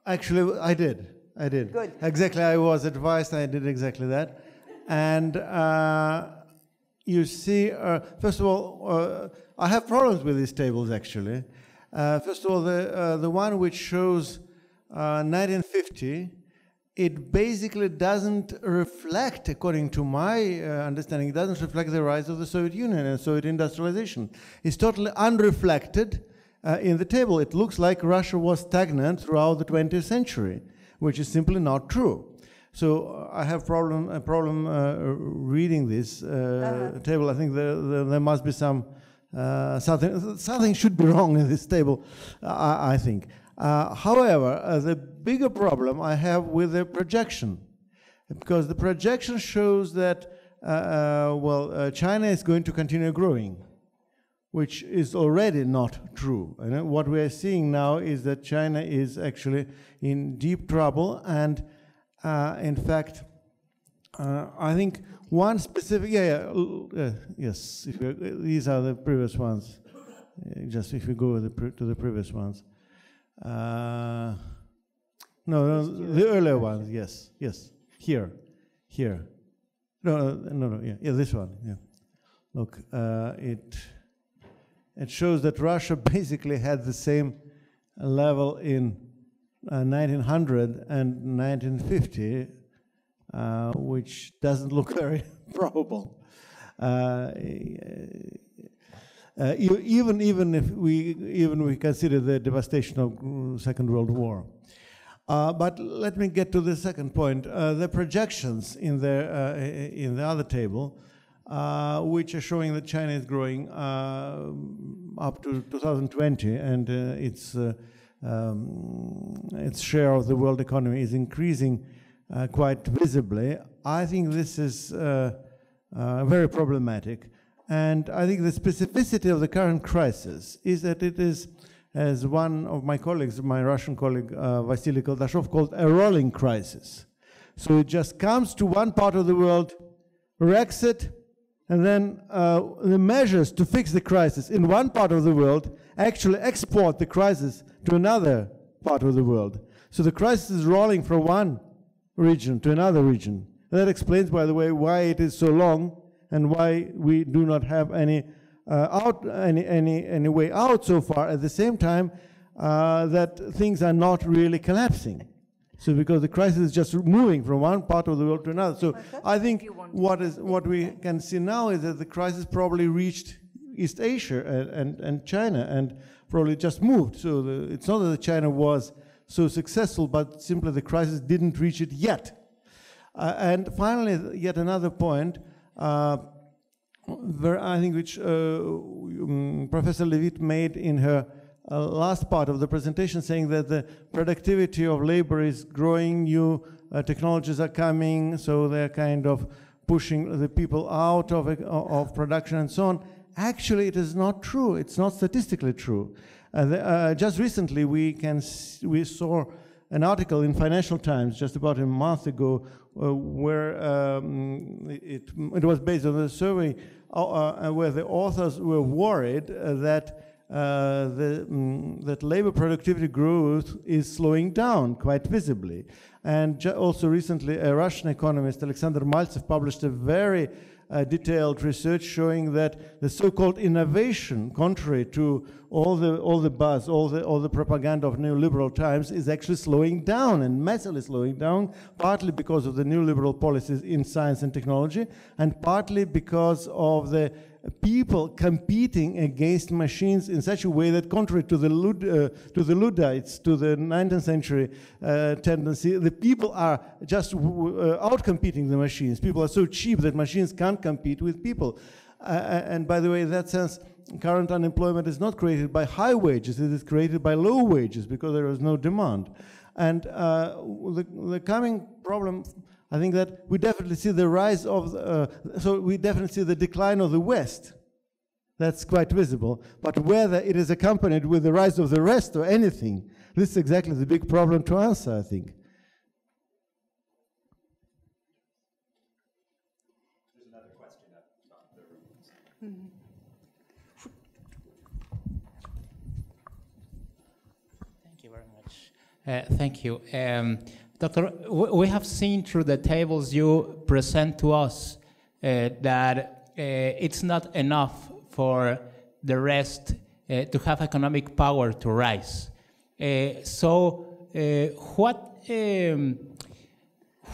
actually, I did. I did. Good. Exactly, I was advised, I did exactly that. And uh, you see, uh, first of all, uh, I have problems with these tables, actually. Uh, first of all, the, uh, the one which shows uh, nineteen fifty, it basically doesn't reflect, according to my uh, understanding, it doesn't reflect the rise of the Soviet Union and Soviet industrialization. It's totally unreflected uh, in the table. It looks like Russia was stagnant throughout the twentieth century, which is simply not true. So I have problem, a problem uh, reading this uh, uh-huh. table. I think there, there, there must be some, uh, something, something should be wrong in this table, I, I think. Uh, however, uh, the bigger problem I have with the projection, because the projection shows that, uh, uh, well, uh, China is going to continue growing, which is already not true. And what we are seeing now is that China is actually in deep trouble. And uh, in fact, uh, I think one specific, yeah, yeah uh, yes, if you, uh, these are the previous ones, uh, just if you go the pre to the previous ones. Uh, no, no, the earlier ones, yes, yes. Here, here. No, no, no, yeah, yeah, this one, yeah. Look, uh, it, it shows that Russia basically had the same level in uh, nineteen hundred and nineteen fifty, uh, which doesn't look very probable. Uh, Uh, even even if we even we consider the devastation of Second World War, uh, but let me get to the second point. Uh, the projections in the uh, in the other table, uh, which are showing that China is growing uh, up to two thousand twenty, and uh, its uh, um, its share of the world economy is increasing uh, quite visibly. I think this is uh, uh, very problematic. And I think the specificity of the current crisis is that it is, as one of my colleagues, my Russian colleague, uh, Vasily Koldashov, called a rolling crisis. So it just comes to one part of the world, wrecks it, and then uh, the measures to fix the crisis in one part of the world actually export the crisis to another part of the world. So the crisis is rolling from one region to another region. That explains, by the way, why it is so long and why we do not have any uh, out, any any any way out so far. At the same time, uh, that things are not really collapsing, so because the crisis is just moving from one part of the world to another. So I think what is what we can see now is that the crisis probably reached East Asia and and, and China, and probably just moved. So the, it's not that China was so successful, but simply the crisis didn't reach it yet. Uh, and finally, yet another point. Uh, I think which uh, um, Professor Levitt made in her uh, last part of the presentation saying that the productivity of labor is growing, new uh, technologies are coming, so they're kind of pushing the people out of, of production and so on. Actually, it is not true. It's not statistically true. Uh, the, uh, just recently, we, can s we saw an article in Financial Times just about a month ago uh, where um, it, it was based on a survey uh, uh, where the authors were worried uh, that Uh, the, mm, that labor productivity growth is slowing down quite visibly. And also recently, a Russian economist, Alexander Maltsev, published a very uh, detailed research showing that the so-called innovation, contrary to all the, all the buzz, all the, all the propaganda of neoliberal times, is actually slowing down and massively slowing down, partly because of the neoliberal policies in science and technology, and partly because of the people competing against machines in such a way that, contrary to the Lud, uh, to the Luddites, to the nineteenth century uh, tendency, the people are just w uh, outcompeting the machines. People are so cheap that machines can't compete with people. Uh, and by the way, in that sense, current unemployment is not created by high wages; it is created by low wages because there is no demand. And uh, the, the coming problem. I think that we definitely see the rise of, uh, so we definitely see the decline of the West. That's quite visible. But whether it is accompanied with the rise of the rest or anything, this is exactly the big problem to answer, I think. There's another question at the room. Thank you very much. Uh, thank you. Um, Doctor, we have seen through the tables you present to us uh, that uh, it's not enough for the rest uh, to have economic power to rise. Uh, so, uh, what, um,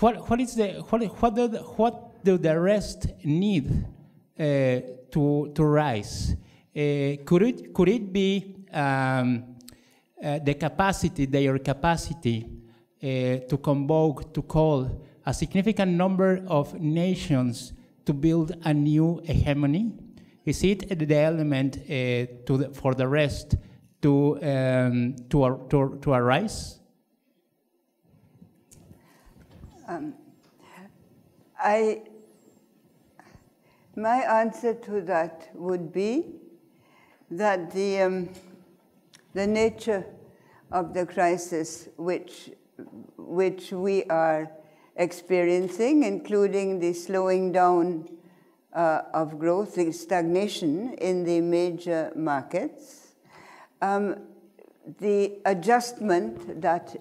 what, what is the what what do the, what do the rest need uh, to to rise? Uh, could it could it be um, uh, the capacity, their capacity? Uh, to convoke, to call a significant number of nations to build a new hegemony? Is it the element uh, to the, for the rest to, um, to, ar to, to arise? Um, I, my answer to that would be that the, um, the nature of the crisis which which we are experiencing, including the slowing down uh, of growth, the stagnation in the major markets, um, the adjustment that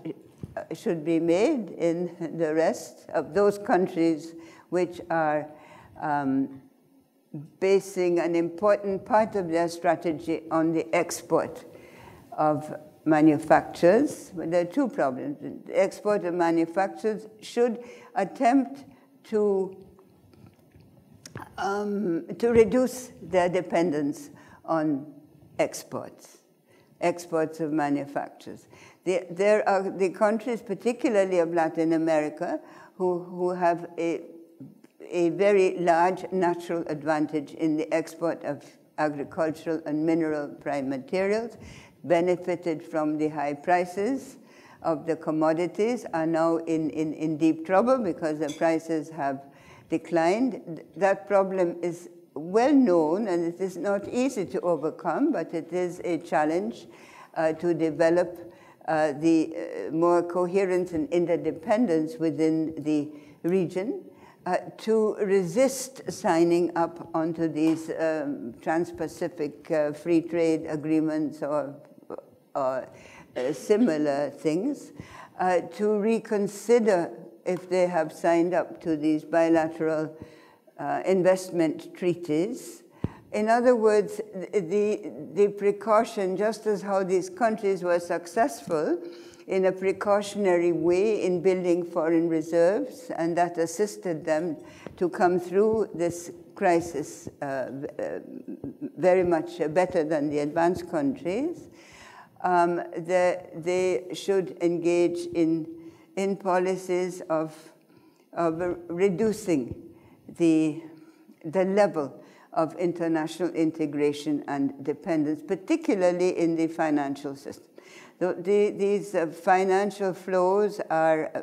should be made in the rest of those countries which are um, basing an important part of their strategy on the export of manufacturers. But there are two problems. The export of manufacturers should attempt to, um, to reduce their dependence on exports, exports of manufacturers. The, there are the countries, particularly of Latin America, who, who have a, a very large natural advantage in the export of agricultural and mineral prime materials, benefited from the high prices of the commodities, are now in, in, in deep trouble because the prices have declined. That problem is well known and it is not easy to overcome, but it is a challenge uh, to develop uh, the uh, more coherence and interdependence within the region, uh, to resist signing up onto these um, trans-Pacific uh, free trade agreements or or uh, similar things, uh, to reconsider if they have signed up to these bilateral uh, investment treaties. In other words, the, the precaution, just as how these countries were successful in a precautionary way in building foreign reserves, and that assisted them to come through this crisis uh, uh, very much better than the advanced countries, Um, the, they should engage in, in policies of, of reducing the, the level of international integration and dependence, particularly in the financial system. The, the, these uh, financial flows are uh,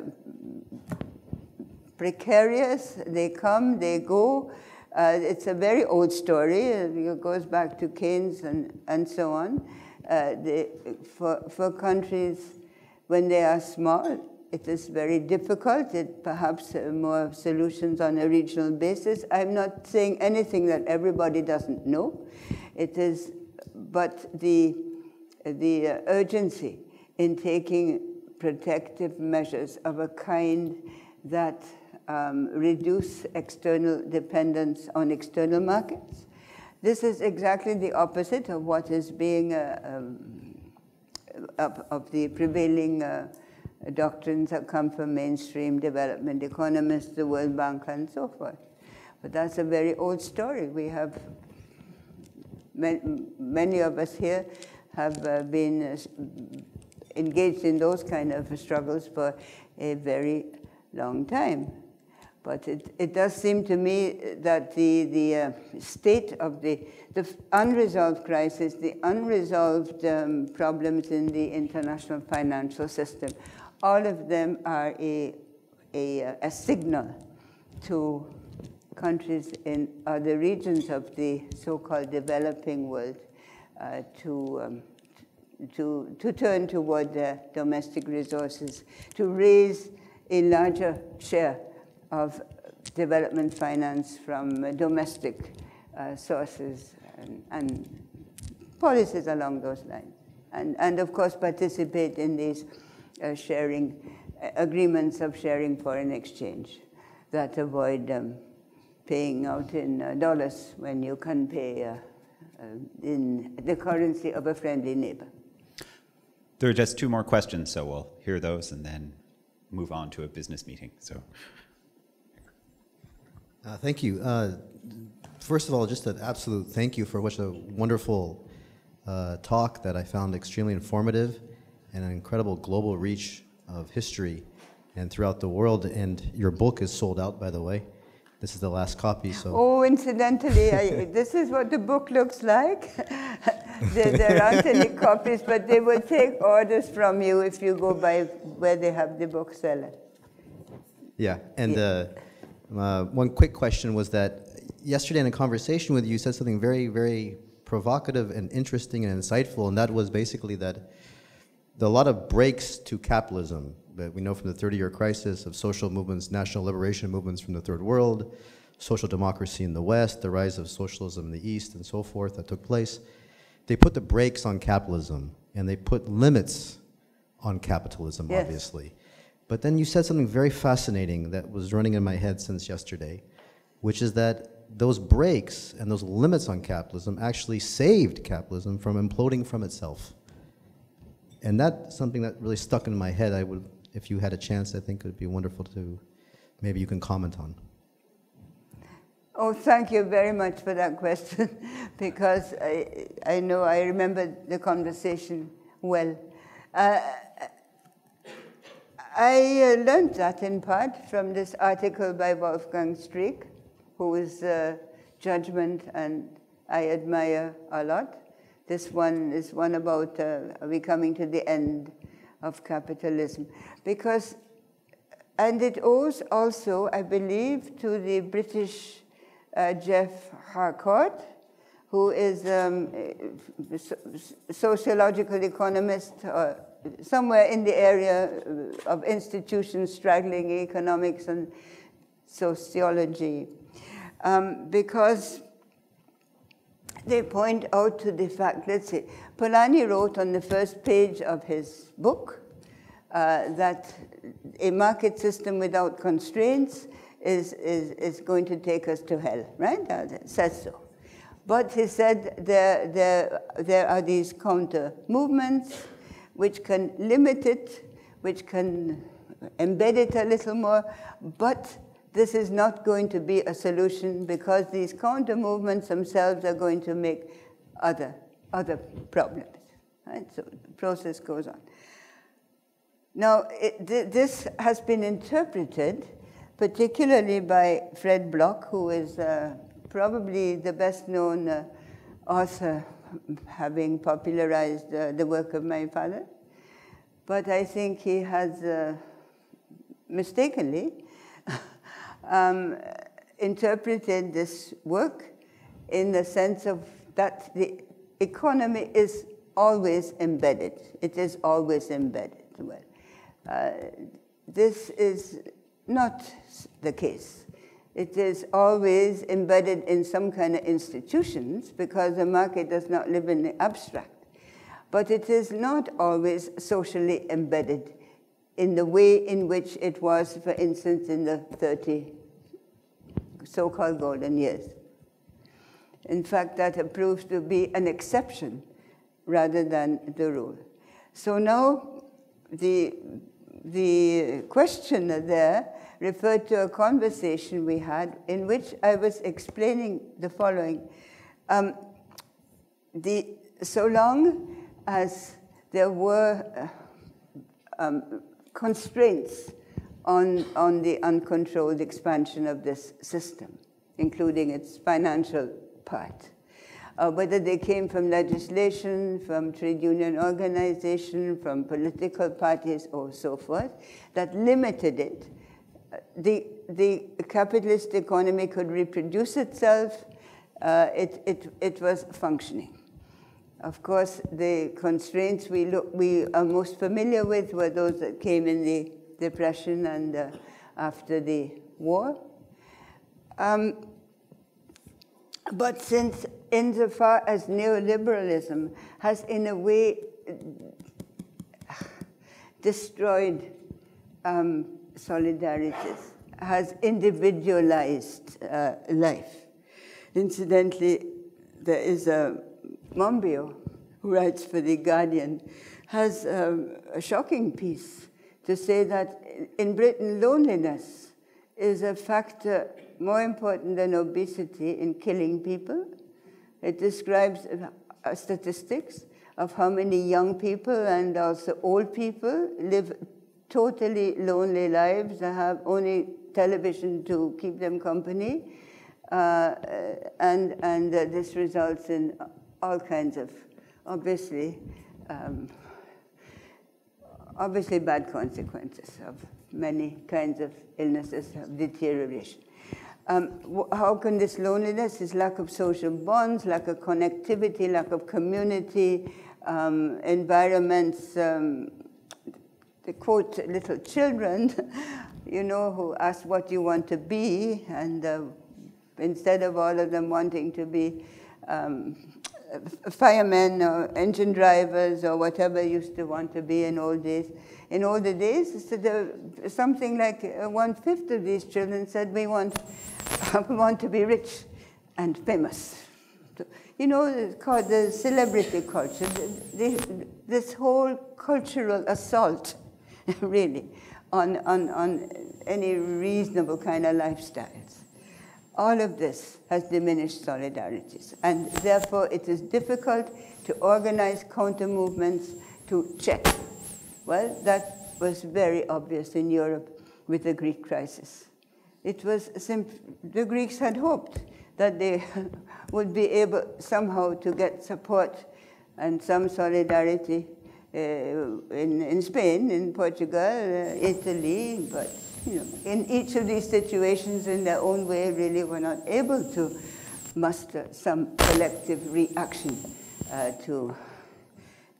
precarious. They come, they go. Uh, it's a very old story. It goes back to Keynes and, and so on. Uh, they, for, for countries, when they are small, it is very difficult. It perhaps uh, more solutions on a regional basis. I'm not saying anything that everybody doesn't know. It is, but the, the uh, urgency in taking protective measures of a kind that um, reduce external dependence on external markets. This is exactly the opposite of what is being, uh, um, of, of the prevailing uh, doctrines that come from mainstream development economists, the World Bank, and so forth. But that's a very old story. We have, many of us here have uh, been uh, engaged in those kind of struggles for a very long time. But it, it does seem to me that the, the uh, state of the, the unresolved crisis, the unresolved um, problems in the international financial system, all of them are a, a, a signal to countries in other regions of the so-called developing world uh, to, um, to, to turn toward their domestic resources, to raise a larger share of development finance from domestic uh, sources and, and policies along those lines. And, and of course, participate in these uh, sharing uh, agreements of sharing foreign exchange that avoid um, paying out in uh, dollars when you can pay uh, uh, in the currency of a friendly neighbor. There are just two more questions, so we'll hear those and then move on to a business meeting. So. Uh, thank you. Uh, first of all, just an absolute thank you for such a wonderful uh, talk that I found extremely informative and an incredible global reach of history and throughout the world. And your book is sold out, by the way. This is the last copy. So. Oh, incidentally, I, this is what the book looks like. there, there aren't any copies, but they will take orders from you if you go by where they have the bookseller. Yeah, and. Yeah. Uh, Uh, one quick question was that yesterday in a conversation with you, you said something very, very provocative and interesting and insightful, and that was basically that there are a lot of breaks to capitalism that we know from the thirty-year crisis of social movements, national liberation movements from the Third World, social democracy in the West, the rise of socialism in the East, and so forth that took place. They put the brakes on capitalism, and they put limits on capitalism, yes. Obviously. But then you said something very fascinating that was running in my head since yesterday, which is that those breaks and those limits on capitalism actually saved capitalism from imploding from itself. And that's something that really stuck in my head. I would, if you had a chance, I think it would be wonderful to, maybe you can comment on. Oh, thank you very much for that question, because I, I know I remember the conversation well. Uh, I uh, learned that in part from this article by Wolfgang Streeck, whose uh, judgment and I admire a lot. This one is one about, uh, are we coming to the end of capitalism? Because, and it owes also, I believe, to the British uh, Jeff Harcourt, who is um, a sociological economist, uh, somewhere in the area of institutions straddling economics and sociology, um, because they point out to the fact, let's see, Polanyi wrote on the first page of his book uh, that a market system without constraints is, is, is going to take us to hell, right? That says so. But he said there, there, there are these counter movements which can limit it, which can embed it a little more, but this is not going to be a solution because these counter-movements themselves are going to make other, other problems. Right? So the process goes on. Now, it, th this has been interpreted, particularly by Fred Bloch, who is uh, probably the best known uh, author having popularized uh, the work of my father. But I think he has uh, mistakenly um, interpreted this work in the sense of that the economy is always embedded. It is always embedded. Well, uh, this is not the case. It is always embedded in some kind of institutions because the market does not live in the abstract. But it is not always socially embedded in the way in which it was, for instance, in the thirty so-called golden years. In fact, that proves to be an exception rather than the rule. So now the, the questioner there referred to a conversation we had in which I was explaining the following. Um, the, so long as there were uh, um, constraints on, on the uncontrolled expansion of this system, including its financial part, uh, whether they came from legislation, from trade union organization, from political parties, or so forth, that limited it. The, the capitalist economy could reproduce itself. Uh, it, it, it was functioning. Of course, the constraints we, look, we are most familiar with were those that came in the Depression and uh, after the war. Um, but since insofar as neoliberalism has in a way destroyed um, solidarities, has individualized uh, life. Incidentally, there is a Mombio, who writes for The Guardian, has um, a shocking piece to say that in Britain, loneliness is a factor more important than obesity in killing people. It describes uh, statistics of how many young people and also old people live totally lonely lives. They have only television to keep them company. Uh, and and uh, this results in all kinds of, obviously, um, obviously bad consequences of many kinds of illnesses, of deterioration. Um, how can this loneliness, is lack of social bonds, lack of connectivity, lack of community, um, environments, um, the quote, little children, you know, who ask what you want to be, and uh, instead of all of them wanting to be um, firemen or engine drivers or whatever used to want to be in old days. In older days, so the, something like one-fifth of these children said, we want, we want to be rich and famous. You know, it's called the celebrity culture, the, this whole cultural assault, really, on, on, on any reasonable kind of lifestyles. All of this has diminished solidarities, and therefore it is difficult to organize counter-movements to check. Well, that was very obvious in Europe with the Greek crisis. It was simple. The Greeks had hoped that they would be able somehow to get support and some solidarity uh, in, in Spain, in Portugal, uh, Italy, but you know, in each of these situations in their own way really were not able to muster some collective reaction uh, to,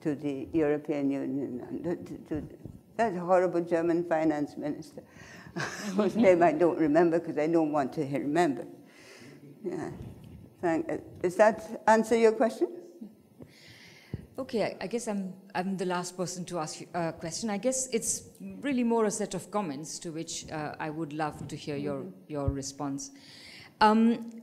to the European Union, to, to that horrible German finance minister, whose name I don't remember because I don't want to remember. Yeah. Does that answer your question? Okay, I guess I'm, I'm the last person to ask you a question. I guess it's really more a set of comments to which uh, I would love to hear your, your response. Um,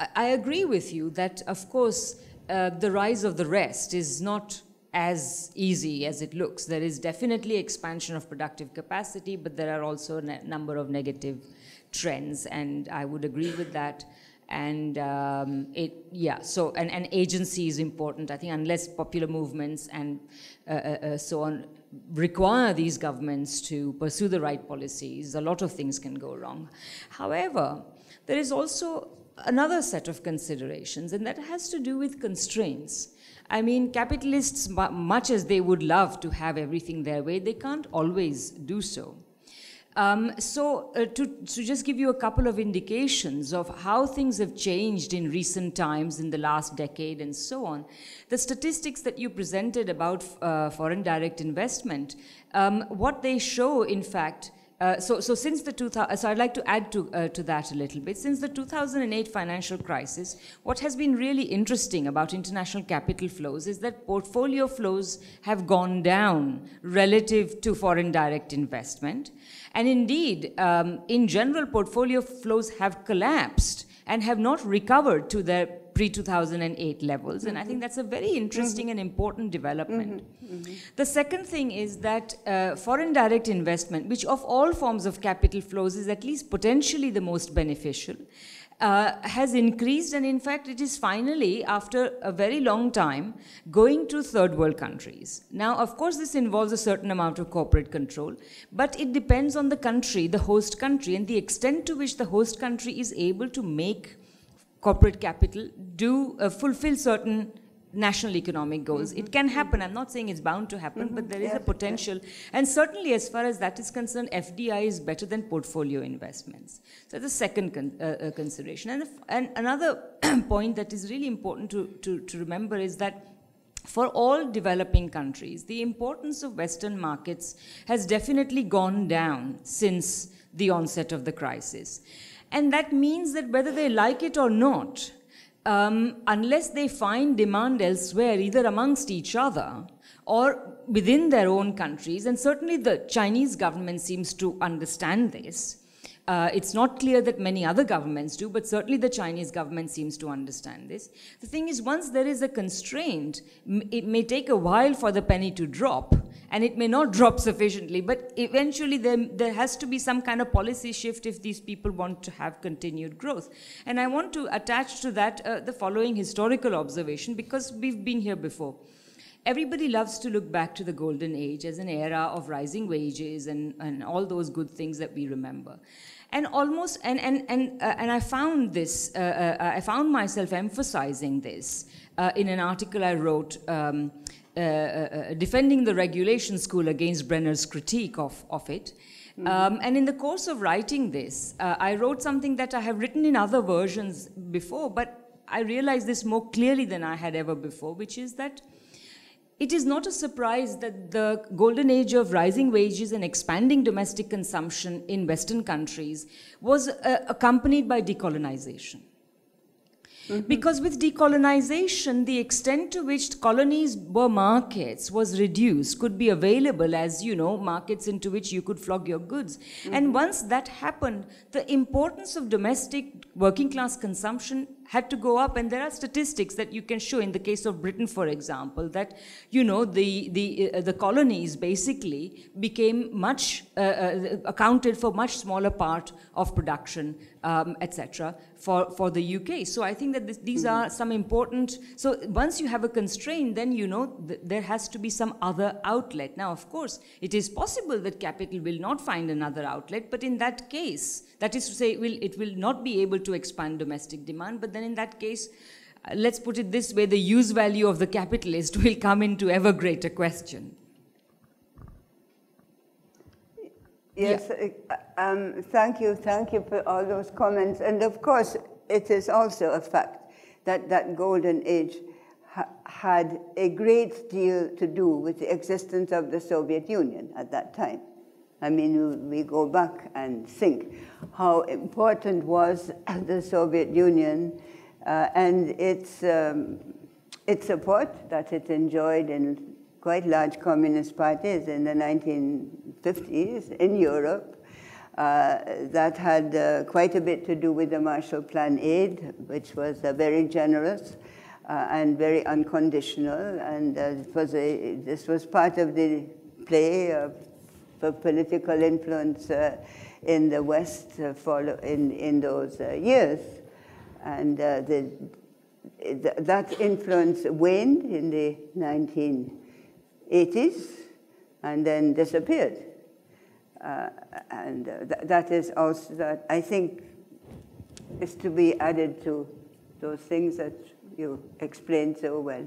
I, I agree with you that, of course, uh, the rise of the rest is not as easy as it looks. There is definitely expansion of productive capacity, but there are also a number of negative trends, and I would agree with that. And um, it, yeah, so and, and agency is important. I think unless popular movements and uh, uh, so on require these governments to pursue the right policies, a lot of things can go wrong. However, there is also another set of considerations, and that has to do with constraints. I mean, capitalists, much as they would love to have everything their way, they can't always do so. Um, so uh, to, to just give you a couple of indications of how things have changed in recent times, in the last decade and so on, the statistics that you presented about uh, foreign direct investment, um, what they show, in fact, Uh, so, so since the two thousand, so I'd like to add to uh, to that a little bit. Since the two thousand eight financial crisis, what has been really interesting about international capital flows is that portfolio flows have gone down relative to foreign direct investment, and indeed, um, in general, portfolio flows have collapsed and have not recovered to their pre two thousand eight levels, mm-hmm. and I think that's a very interesting mm-hmm. and important development. Mm-hmm. Mm-hmm. The second thing is that uh, foreign direct investment, which of all forms of capital flows is at least potentially the most beneficial, uh, has increased, and in fact it is finally, after a very long time, going to third world countries. Now, of course, this involves a certain amount of corporate control, but it depends on the country, the host country, and the extent to which the host country is able to make corporate capital do uh, fulfill certain national economic goals. Mm-hmm. It can happen. I'm not saying it's bound to happen, mm-hmm. but there yes, is a potential. Yes. And certainly, as far as that is concerned, F D I is better than portfolio investments. So that's the second con uh, consideration. And, if, and another point that is really important to, to, to remember is that for all developing countries, the importance of Western markets has definitely gone down since the onset of the crisis. And that means that whether they like it or not, um, unless they find demand elsewhere, either amongst each other or within their own countries, and certainly the Chinese government seems to understand this. Uh, it's not clear that many other governments do, but certainly the Chinese government seems to understand this. The thing is, once there is a constraint, it may take a while for the penny to drop, and it may not drop sufficiently, but eventually there, there has to be some kind of policy shift if these people want to have continued growth. And I want to attach to that uh, the following historical observation, because we've been here before. Everybody loves to look back to the golden age as an era of rising wages and, and all those good things that we remember. And almost, and, and, and, uh, and I found this, uh, uh, I found myself emphasizing this uh, in an article I wrote um, uh, uh, defending the regulation school against Brenner's critique of, of it. Mm-hmm. um, and in the course of writing this, uh, I wrote something that I have written in other versions before, but I realized this more clearly than I had ever before, which is that it is not a surprise that the golden age of rising wages and expanding domestic consumption in Western countries was uh, accompanied by decolonization. Mm-hmm. Because with decolonization, the extent to which colonies were markets was reduced, could be available as, you know, markets into which you could flog your goods. Mm-hmm. And once that happened, the importance of domestic working class consumption had to go up, and there are statistics that you can show in the case of Britain, for example, that, you know, the, the, uh, the colonies basically became much, uh, uh, accounted for much smaller part of production, um, et cetera, for, for the U K. So I think that this, these mm-hmm. are some important, so once you have a constraint, then, you know, th there has to be some other outlet. Now, of course, it is possible that capital will not find another outlet, but in that case, that is to say, it will, it will not be able to expand domestic demand, but then in that case, uh, let's put it this way, the use value of the capitalist will come into ever greater question. Yes, yeah. um, thank you, thank you for all those comments. And of course, it is also a fact that that golden age ha had a great deal to do with the existence of the Soviet Union at that time. I mean, we go back and think how important was the Soviet Union uh, and its, um, its support that it enjoyed in quite large communist parties in the nineteen fifties in Europe. Uh, that had uh, quite a bit to do with the Marshall Plan aid, which was uh, very generous uh, and very unconditional. And uh, it was a, this was part of the play of for political influence uh, in the West uh, follow in, in those uh, years. And uh, the, th that influence waned in the nineteen eighties and then disappeared. Uh, and uh, th that is also, that I think is to be added to those things that you explained so well.